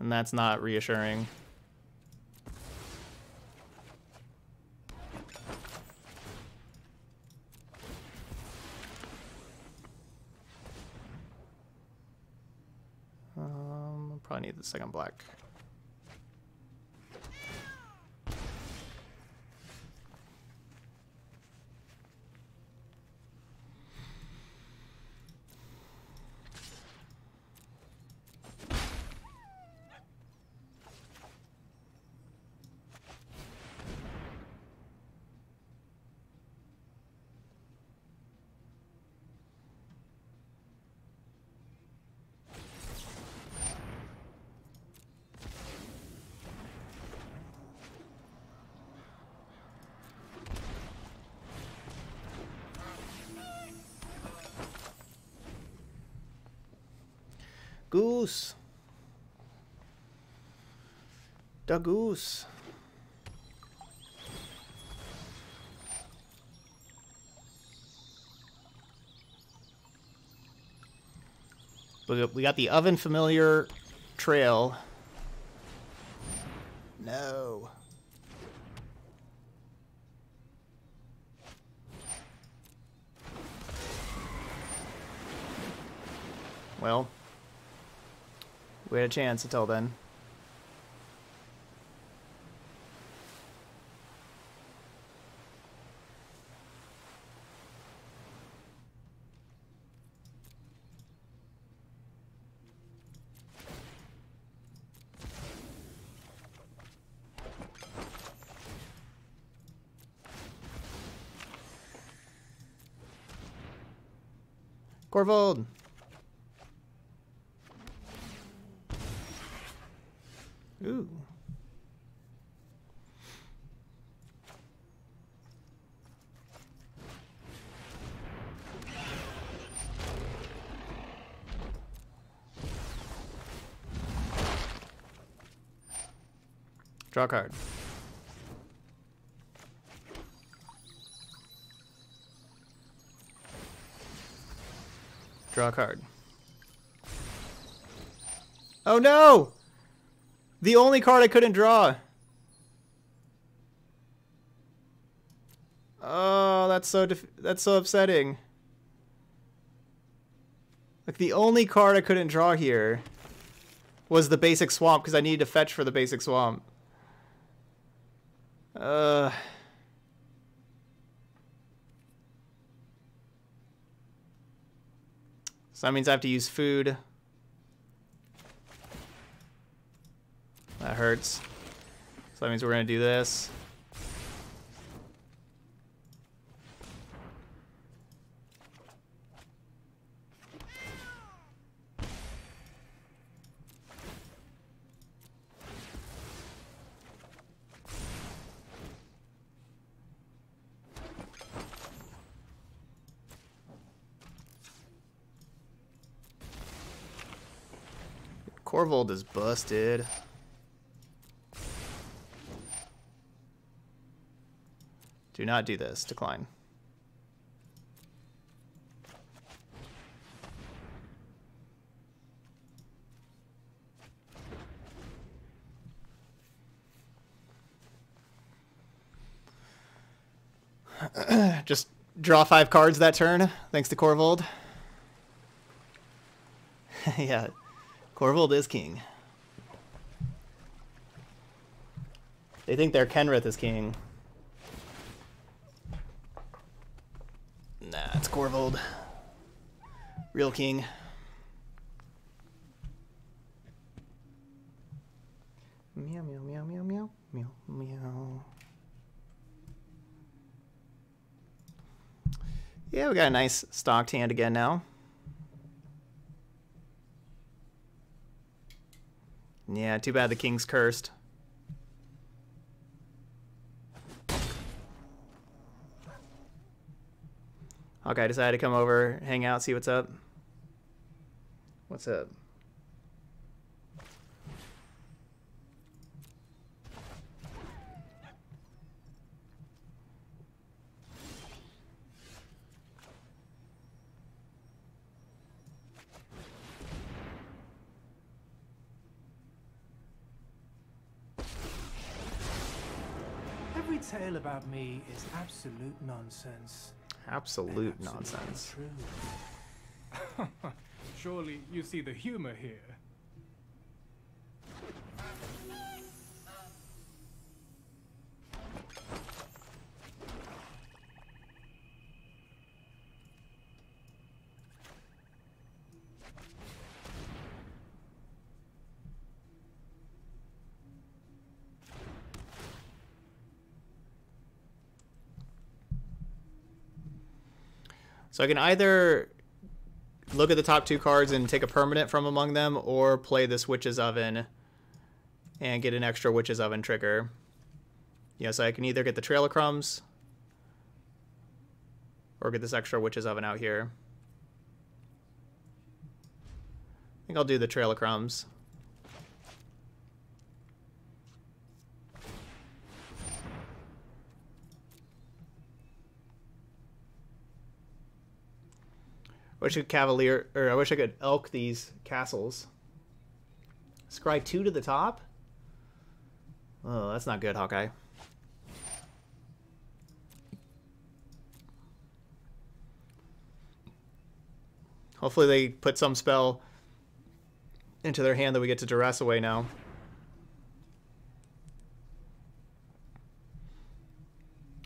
and that's not reassuring. Probably need the second black. Goose. The goose. We got the Oven Familiar Trail. No. Well. We had a chance until then. Corvold! Ooh. Draw card. Draw card. Oh no! The only card I couldn't draw. Oh, that's so upsetting. Like, the only card I couldn't draw here was the basic swamp, because I needed to fetch for the basic swamp. So that means I have to use food. That hurts. So that means we're going to do this. Corvold is busted. Do not do this. Decline. Just draw 5 cards that turn, thanks to Corvold. Yeah, Corvold is king. They think their Kenrith is king. Nah, it's Corvold. Real king. Meow, meow, meow, meow, meow, meow, meow. Yeah, we got a nice stocked hand again now. Yeah, too bad the king's cursed. Okay, I decided to come over, hang out, see what's up. What's up? Every tale about me is absolute nonsense. Absolute nonsense. Surely you see the humor here. So I can either look at the top 2 cards and take a permanent from among them, or play this Witch's Oven and get an extra Witch's Oven trigger. Yeah, so I can either get the Trail of Crumbs or get this extra Witch's Oven out here. I think I'll do the Trail of Crumbs. Wish I could cavalier, or I wish I could elk these castles. Scry 2 to the top? Oh, that's not good, Hawkeye. Hopefully they put some spell into their hand that we get to duress away now.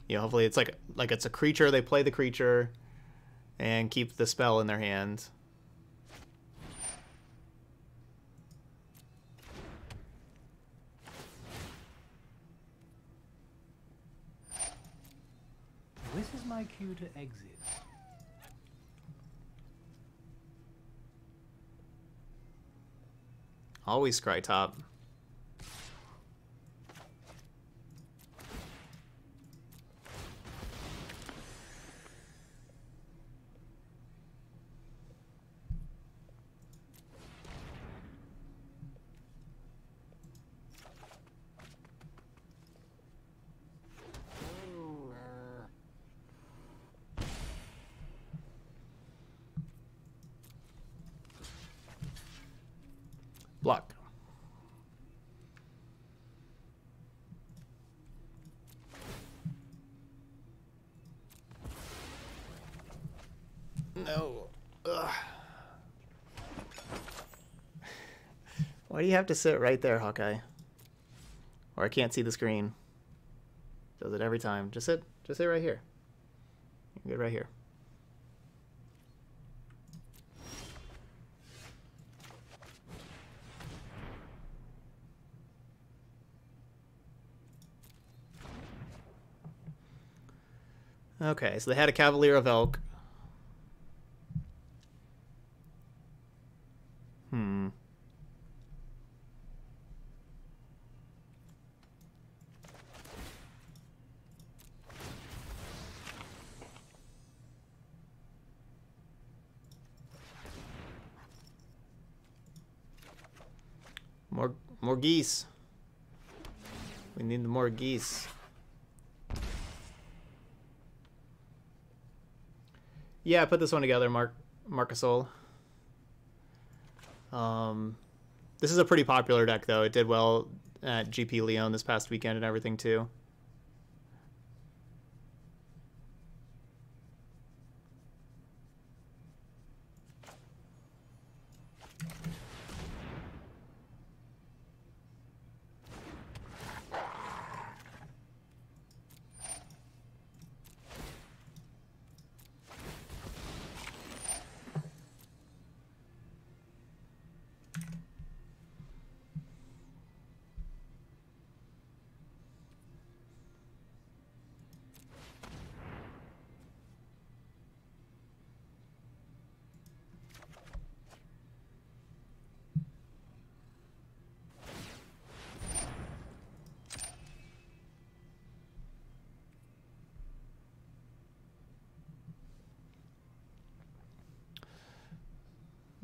Yeah, hopefully it's like it's a creature, they play the creature. And keep the spell in their hand. This is my cue to exit. Always scry top. Block. No. Ugh. Why do you have to sit right there, Hawkeye? Or I can't see the screen. Does it every time. Just sit right here. You're good right here. Okay, so they had a Cavalier of Elk. More geese. We need more geese. Yeah, put this one together, Marcasol. This is a pretty popular deck, though. It did well at GP Leon this past weekend and everything, too.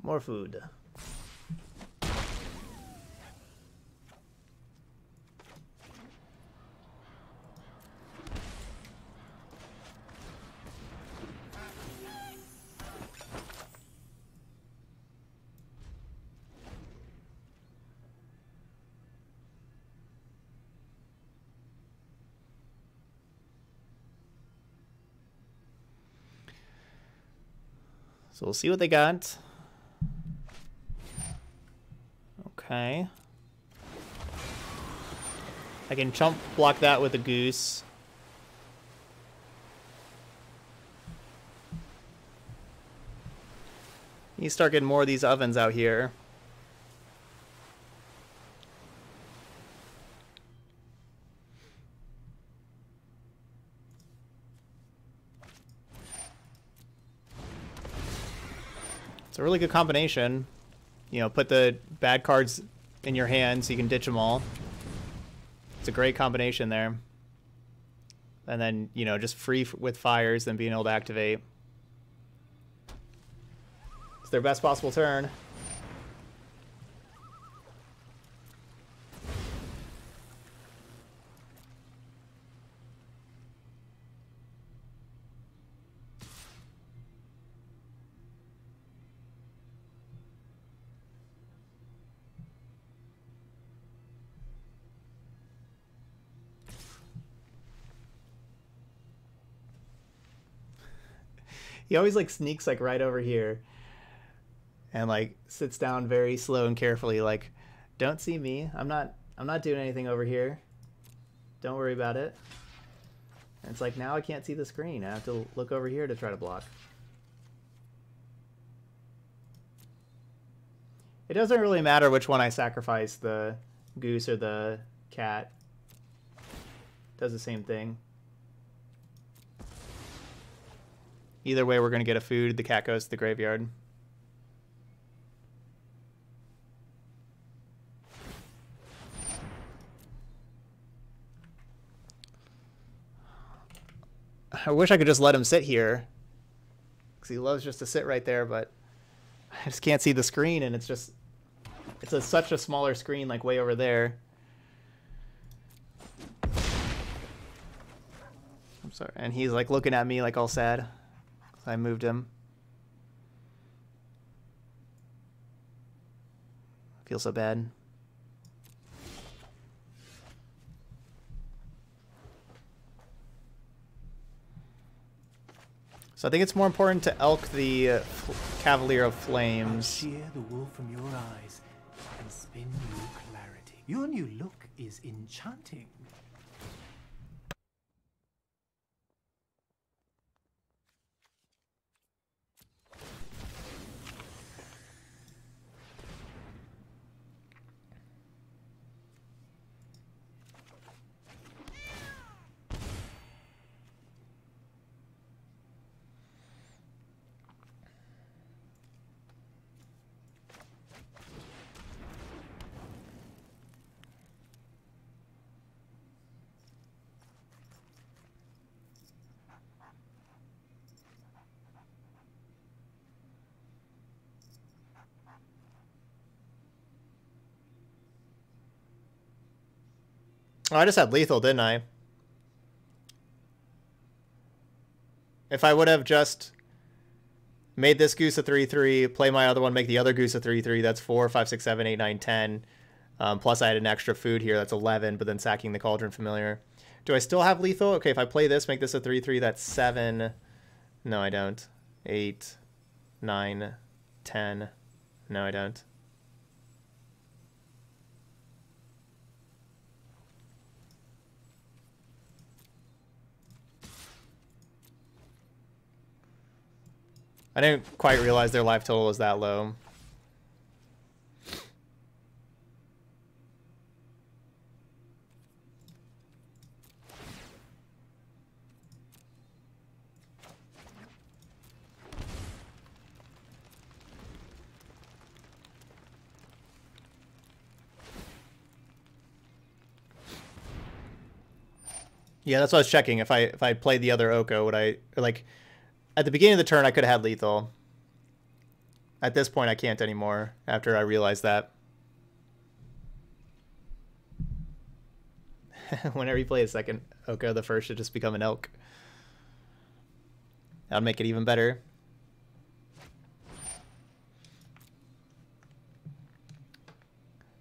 More food. So we'll see what they got. Okay. I can chump block that with a goose. You start getting more of these ovens out here. It's a really good combination. You know, put the bad cards in your hand so you can ditch them all. It's a great combination there. And then, you know, just free with fires, then being able to activate. It's their best possible turn. He always like sneaks like right over here and like sits down very slow and carefully, like, don't see me. I'm not doing anything over here. Don't worry about it. And it's like, now I can't see the screen. I have to look over here to try to block. It doesn't really matter which one I sacrifice, the goose or the cat. It does the same thing. Either way, we're going to get a food. The cat goes to the graveyard. I wish I could just let him sit here, because he loves just to sit right there, but I just can't see the screen, and it's just... It's such a smaller screen, like, way over there. I'm sorry. And he's, like, looking at me, like, all sad. I moved him. I feel so bad. So I think it's more important to elk the Cavalier of Flames. Shear the wool from your eyes and spin your clarity. Your new look is enchanting. No, I just had lethal, didn't I? If I would have just made this goose a 3-3, play my other one, make the other goose a 3-3, that's 4, 5, 6, 7, 8, 9, 10. Plus I had an extra food here, that's 11, but then sacking the Cauldron Familiar. Do I still have lethal? Okay, if I play this, make this a 3-3, that's 7. No, I don't. 8, 9, 10. No, I don't. I didn't quite realize their life total was that low. Yeah, that's what I was checking. If I played the other Oko, would I, like, at the beginning of the turn, I could have had lethal. At this point, I can't anymore, after I realized that. Whenever you play a second Oko, the first should just become an elk. That would make it even better.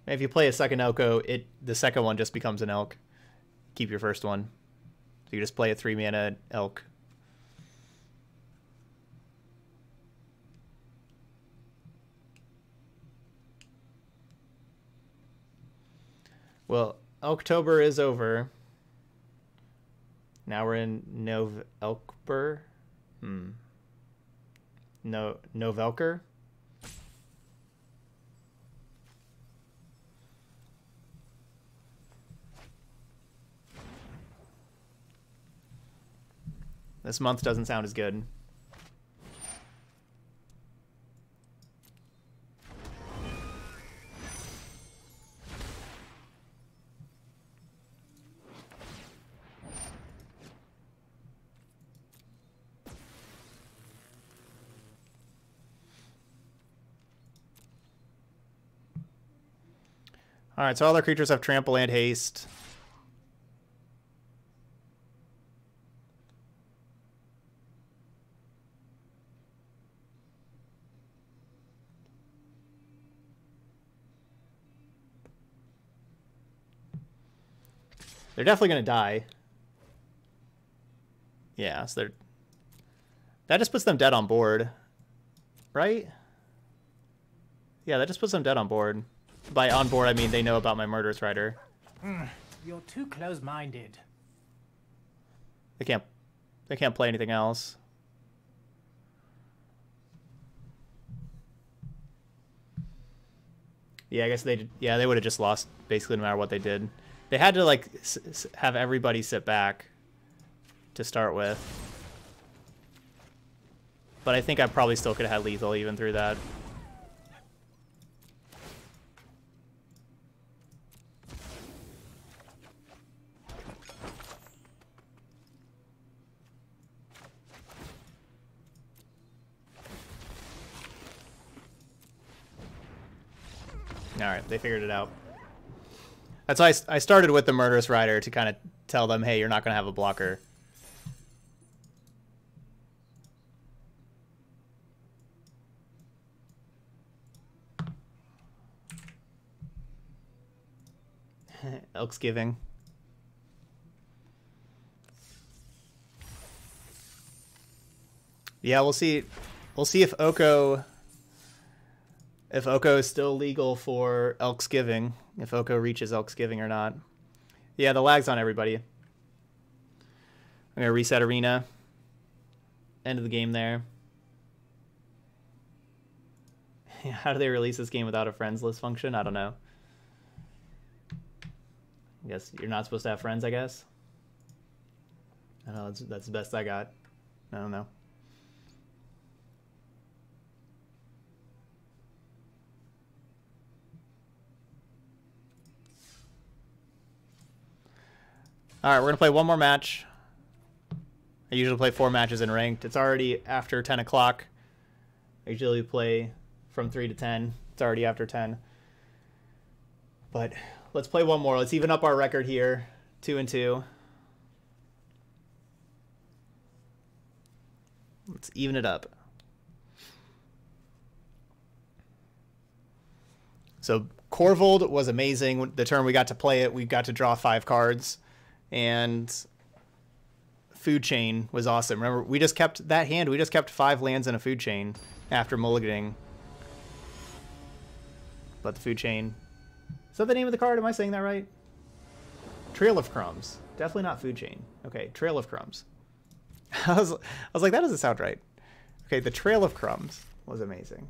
If you play a second Oko, the second one just becomes an elk. Keep your first one. So you just play a 3-mana elk. Well, Elktober is over. Now we're in Novelker. No, Novelker. This month doesn't sound as good. All right, so all their creatures have trample and haste. They're definitely going to die. Yeah, so they're... That just puts them dead on board, right? Yeah, that just puts them dead on board. By on board, I mean they know about my Murderous Rider. You're too close-minded. They can't play anything else. Yeah, I guess they did. Yeah, they would have just lost basically no matter what they did. They had to like have everybody sit back to start with. But I think I probably still could have had lethal even through that. Alright, they figured it out. That's why I started with the Murderous Rider to kind of tell them, hey, you're not going to have a blocker. Elksgiving. Yeah, we'll see. We'll see if Oko... If Oko is still legal for Elksgiving, if Oko reaches Elksgiving or not. Yeah, the lag's on everybody. I'm going to reset Arena. End of the game there. How do they release this game without a friends list function? I don't know. I guess you're not supposed to have friends, I guess. I don't know, that's the best I got. I don't know. All right, we're going to play one more match. I usually play 4 matches in ranked. It's already after 10 o'clock. I usually play from 3 to 10. It's already after 10. But let's play one more. Let's even up our record here 2 and 2. Let's even it up. So Korvold was amazing. The turn we got to play it, we got to draw 5 cards. And Food Chain was awesome. Remember, we just kept that hand. We just kept 5 lands in a Food Chain after mulliganing. But the Food Chain... Is that the name of the card? Am I saying that right? Trail of Crumbs. Definitely not Food Chain. Okay, Trail of Crumbs. I was like, that doesn't sound right. Okay, the Trail of Crumbs was amazing.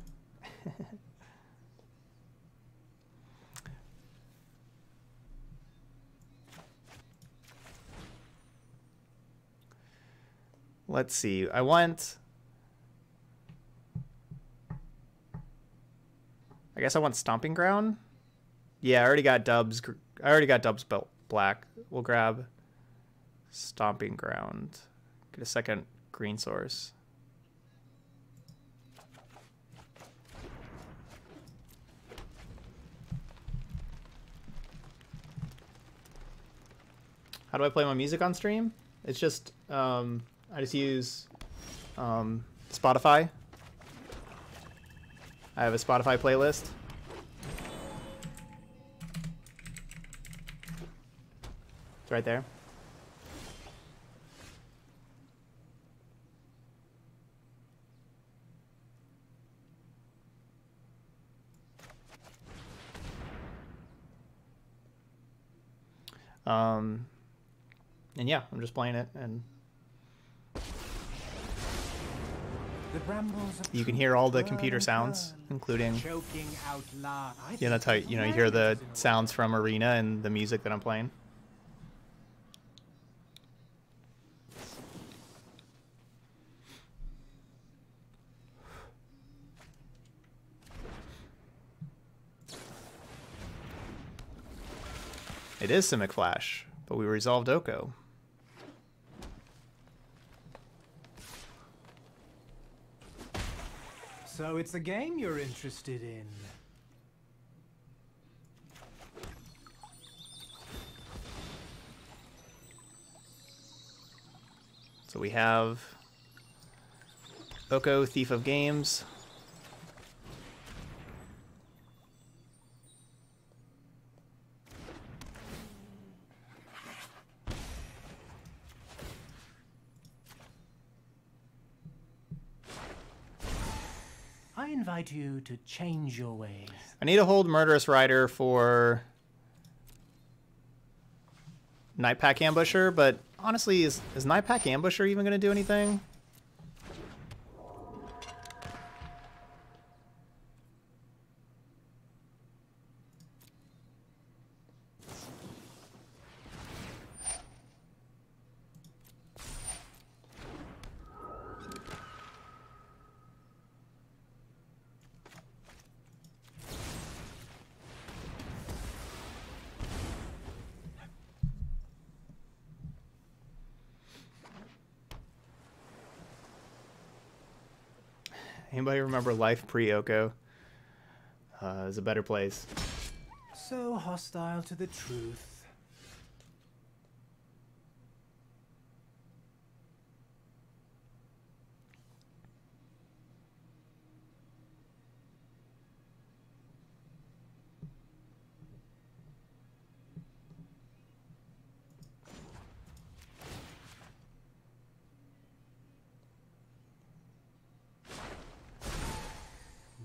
Let's see. I want... I guess I want Stomping Ground. Yeah, I already got Dubs. I already got Dubs Black. We'll grab Stomping Ground. Get a second green source. How do I play my music on stream? It's just I just use Spotify. I have a Spotify playlist. It's right there. And yeah, I'm just playing it, and you can hear all the computer sounds, including, yeah, that's how, you know, you hear the sounds from Arena and the music that I'm playing. It is Simic Flash, but we resolved Oko. So it's a game you're interested in. So we have Oko, Thief of Games. You to change your ways. I need to hold Murderous Rider for Night Pack Ambusher, but honestly, is Night Pack Ambusher even going to do anything? Anybody remember life pre-Oko? It was a better place. So hostile to the truth.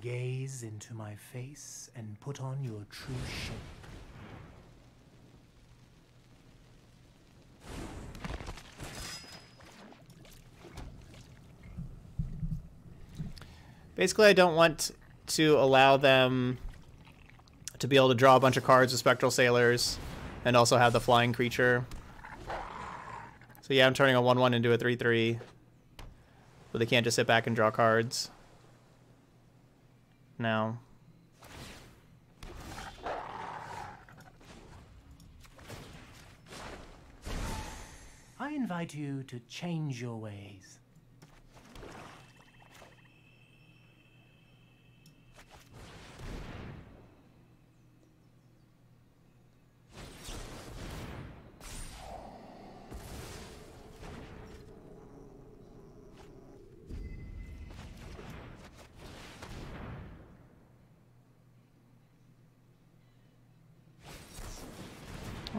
Gaze into my face and put on your true shape. Basically, I don't want to allow them to be able to draw a bunch of cards with Spectral Sailors and also have the flying creature. So yeah, I'm turning a 1-1 into a 3-3, but they can't just sit back and draw cards. Now, I invite you to change your ways.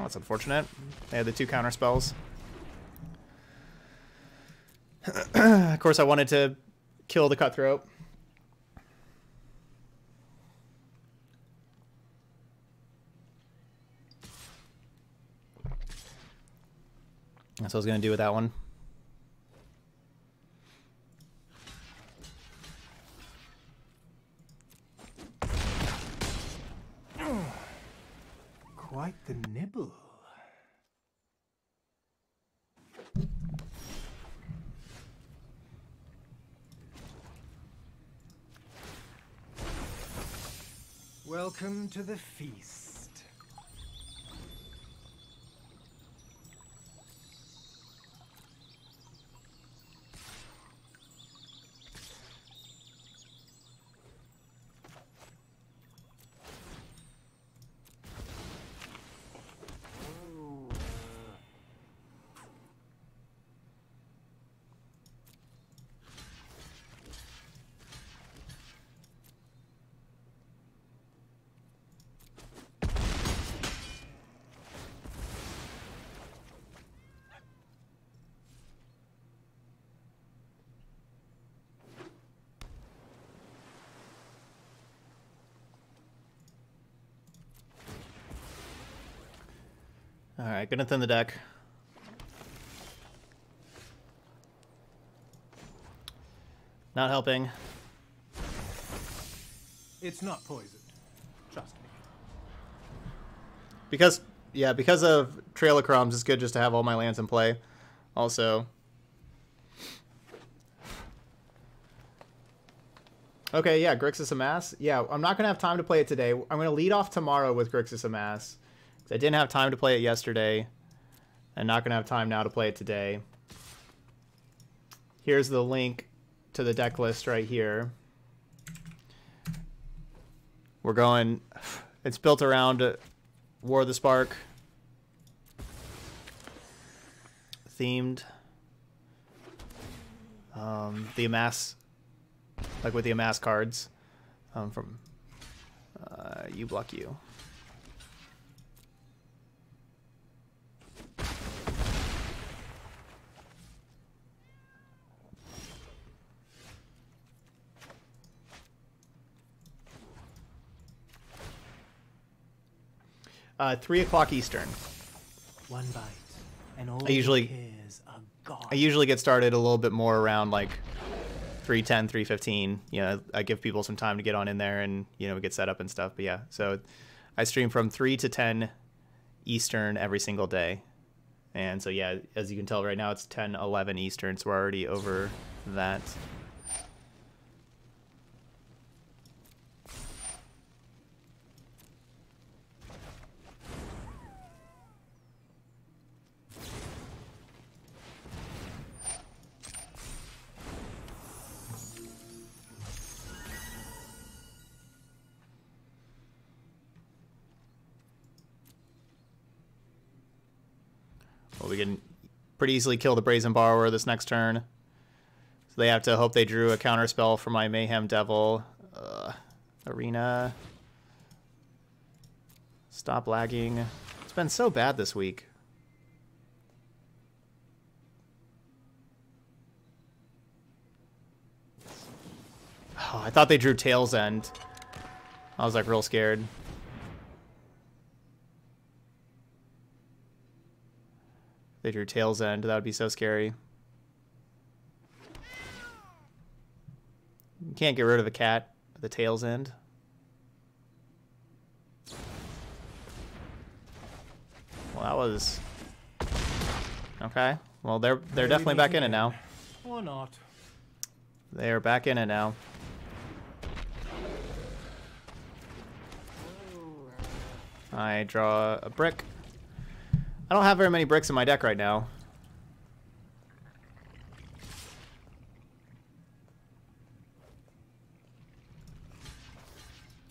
Well, that's unfortunate. They had the two counter spells. Of course, I wanted to kill the Cutthroat. That's what I was going to do with that one. Quite the nibble. Welcome to the feast. Alright, gonna thin the deck. Not helping. It's not poisoned. Trust me. Because of Trail of Crumbs, it's good just to have all my lands in play. Also. Okay, yeah, Grixis Amass. Yeah, I'm not gonna have time to play it today. I'm gonna lead off tomorrow with Grixis Amass. I didn't have time to play it yesterday, and not going to have time now to play it today. Here's the link to the deck list right here. We're going... It's built around War of the Spark. Themed. The Amass... Like with the Amass cards. From... You block you. Uh, 3 o'clock Eastern. One bite, and all cares are gone. I usually get started a little bit more around like 3:10, 3:15. You know, I give people some time to get on in there and you know get set up and stuff. But yeah, so I stream from 3 to 10 Eastern every single day, and so yeah, as you can tell right now, it's 10:11 Eastern, so we're already over that. We can pretty easily kill the Brazen Borrower this next turn. So they have to hope they drew a counterspell for my Mayhem Devil. Arena. Stop lagging. It's been so bad this week. Oh, I thought they drew Tail's End. I was like real scared. They drew Tail's End. That would be so scary. You can't get rid of a cat at the Tail's End. Well, that was... Okay. Well, they're definitely back in it now. Or not. They are back in it now. I draw a brick. I don't have very many bricks in my deck right now.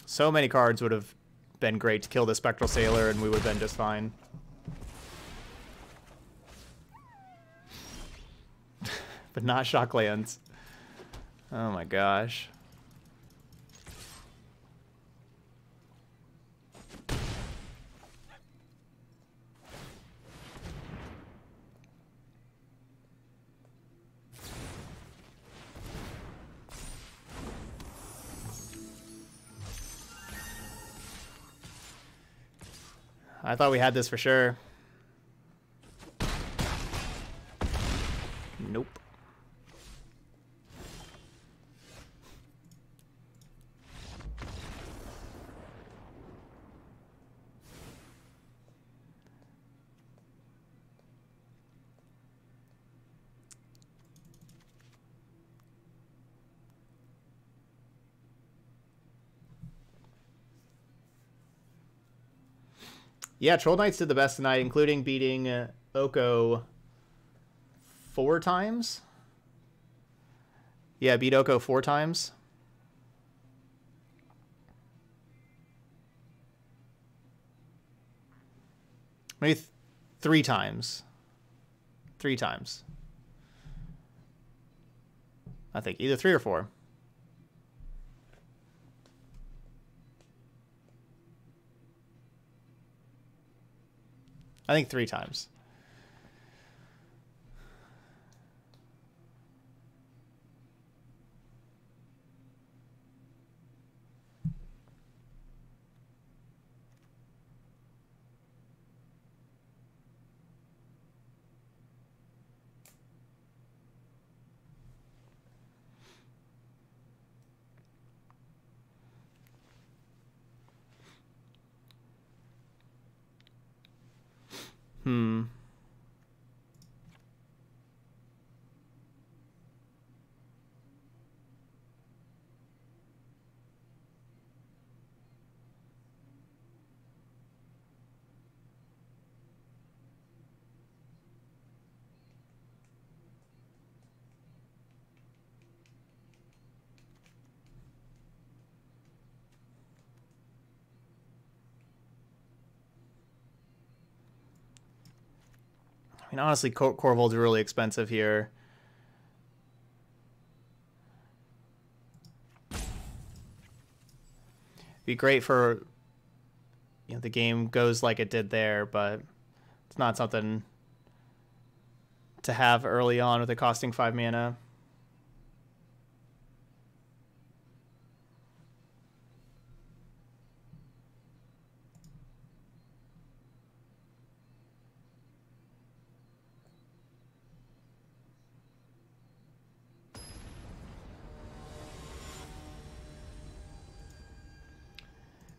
So many cards would have been great to kill the Spectral Sailor and we would have been just fine. But not Shocklands. Oh my gosh. I thought we had this for sure. Nope. Yeah, Troll Knights did the best tonight, including beating Oko 4 times. Yeah, beat Oko 4 times. Maybe 3 times. 3 times. I think either 3 or 4. I think 3 times. Hmm. I mean, honestly, Corvold's really expensive here. Be great for, you know, the game goes like it did there, but it's not something to have early on with it costing 5 mana.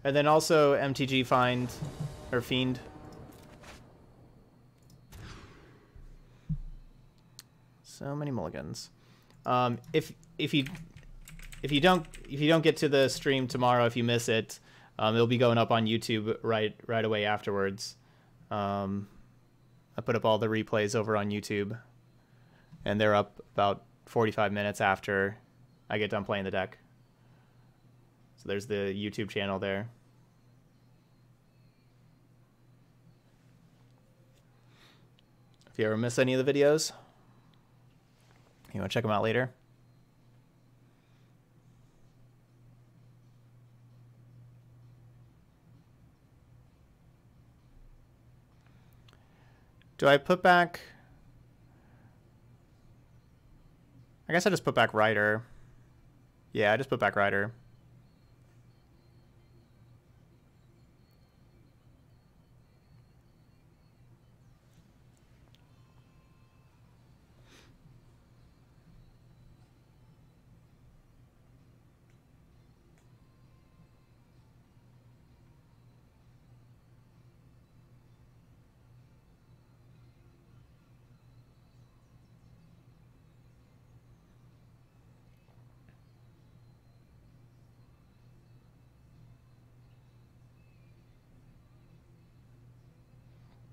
And then also MTG Find, or Fiend. So many mulligans. If you don't get to the stream tomorrow, if you miss it, it'll be going up on YouTube right away afterwards. I put up all the replays over on YouTube, and they're up about 45 minutes after I get done playing the deck. So there's the YouTube channel there. If you ever miss any of the videos, you want to check them out later. Do I put back... I guess I just put back Rider. Yeah, I just put back Rider.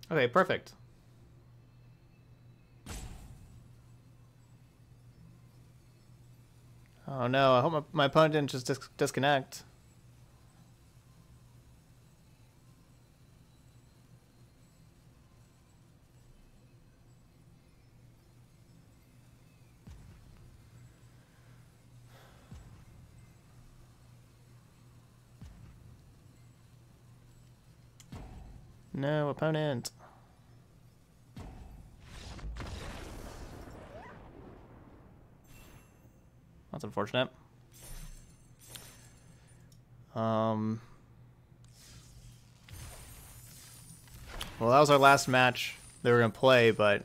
Okay, perfect. Oh no, I hope my opponent didn't just disconnect. No, opponent. That's unfortunate. Well, that was our last match that we're going to play, but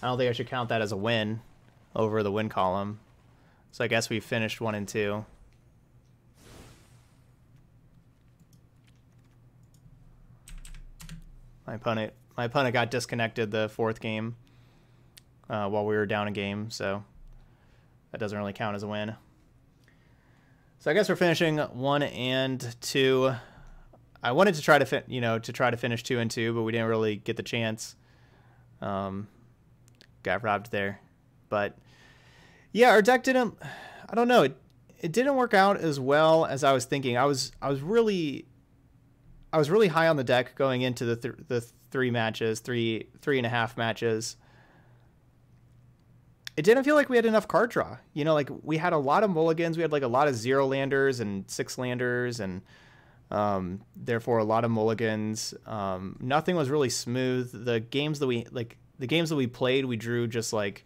I don't think I should count that as a win over the win column. So I guess we finished 1 and 2. My opponent got disconnected the fourth game while we were down a game, so that doesn't really count as a win. So I guess we're finishing 1 and 2. I wanted to try to finish 2 and 2, but we didn't really get the chance. Got robbed there, but yeah, our deck didn't. I don't know. It didn't work out as well as I was thinking. I was really high on the deck going into the three and a half matches. It didn't feel like we had enough card draw. You know, like we had a lot of mulligans. We had like a lot of 0 landers and 6 landers, and therefore a lot of mulligans. Nothing was really smooth. The games that we played, we drew just like,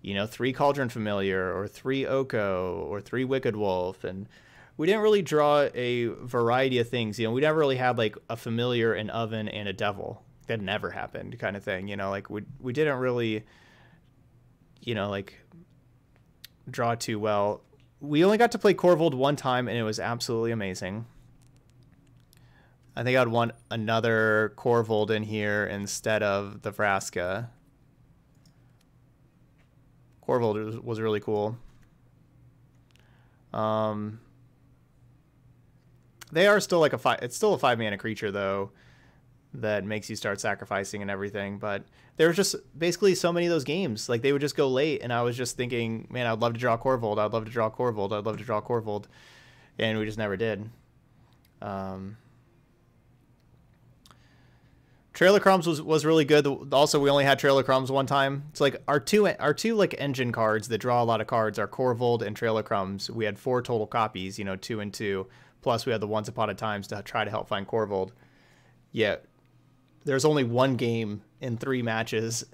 you know, 3 Cauldron Familiar or 3 Oko or 3 Wicked Wolf, and we didn't really draw a variety of things. You know, we never really had like a familiar, an oven, and a devil. That never happened, kind of thing. You know, like we didn't really, you know, like draw too well. We only got to play Korvold 1 time, and it was absolutely amazing. I think I'd want another Korvold in here instead of the Vraska. Korvold was really cool. They are still like a 5. It's still a 5-mana creature though, that makes you start sacrificing and everything. But there was just basically so many of those games. Like they would just go late, and I was just thinking, man, I'd love to draw Korvold. I'd love to draw Korvold. I'd love to draw Korvold, and we just never did. Trail of Crumbs was really good. Also, we only had Trail of Crumbs 1 time. It's like our two like engine cards that draw a lot of cards are Korvold and Trail of Crumbs. We had 4 total copies, you know, 2 and 2. Plus we had the Once Upon a Times to try to help find Korvold. Yeah, there's only 1 game in 3 matches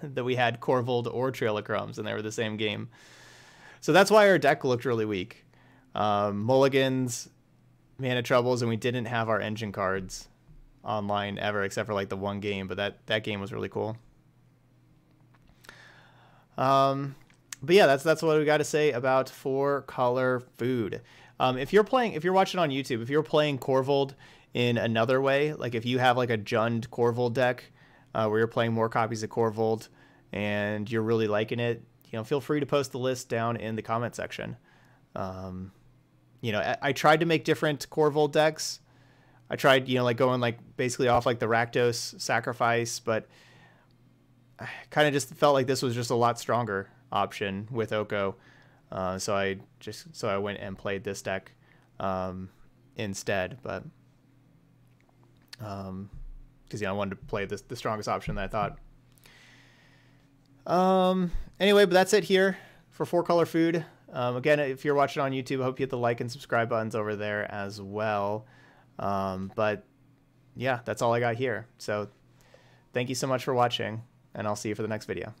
that we had Korvold or Trail of Crumbs, and they were the same game. So that's why our deck looked really weak. Mulligans, mana troubles, and we didn't have our engine cards online ever, except for like the 1 game, but that game was really cool. But yeah, that's what we got to say about 4-Color Food. If you're watching on YouTube, if you're playing Korvold in another way, like if you have like a Jund Korvold deck where you're playing more copies of Korvold and you're really liking it, you know, feel free to post the list down in the comment section. You know, I tried to make different Korvold decks. I tried, you know, like going like basically off like the Rakdos sacrifice, but I kind of just felt like this was just a lot stronger option with Oko. So I went and played this deck instead, but because you know, I wanted to play the strongest option that I thought. Anyway, but that's it here for 4-Color Food. Again, if you're watching on YouTube, I hope you hit the like and subscribe buttons over there as well. But yeah, that's all I got here. So thank you so much for watching, and I'll see you for the next video.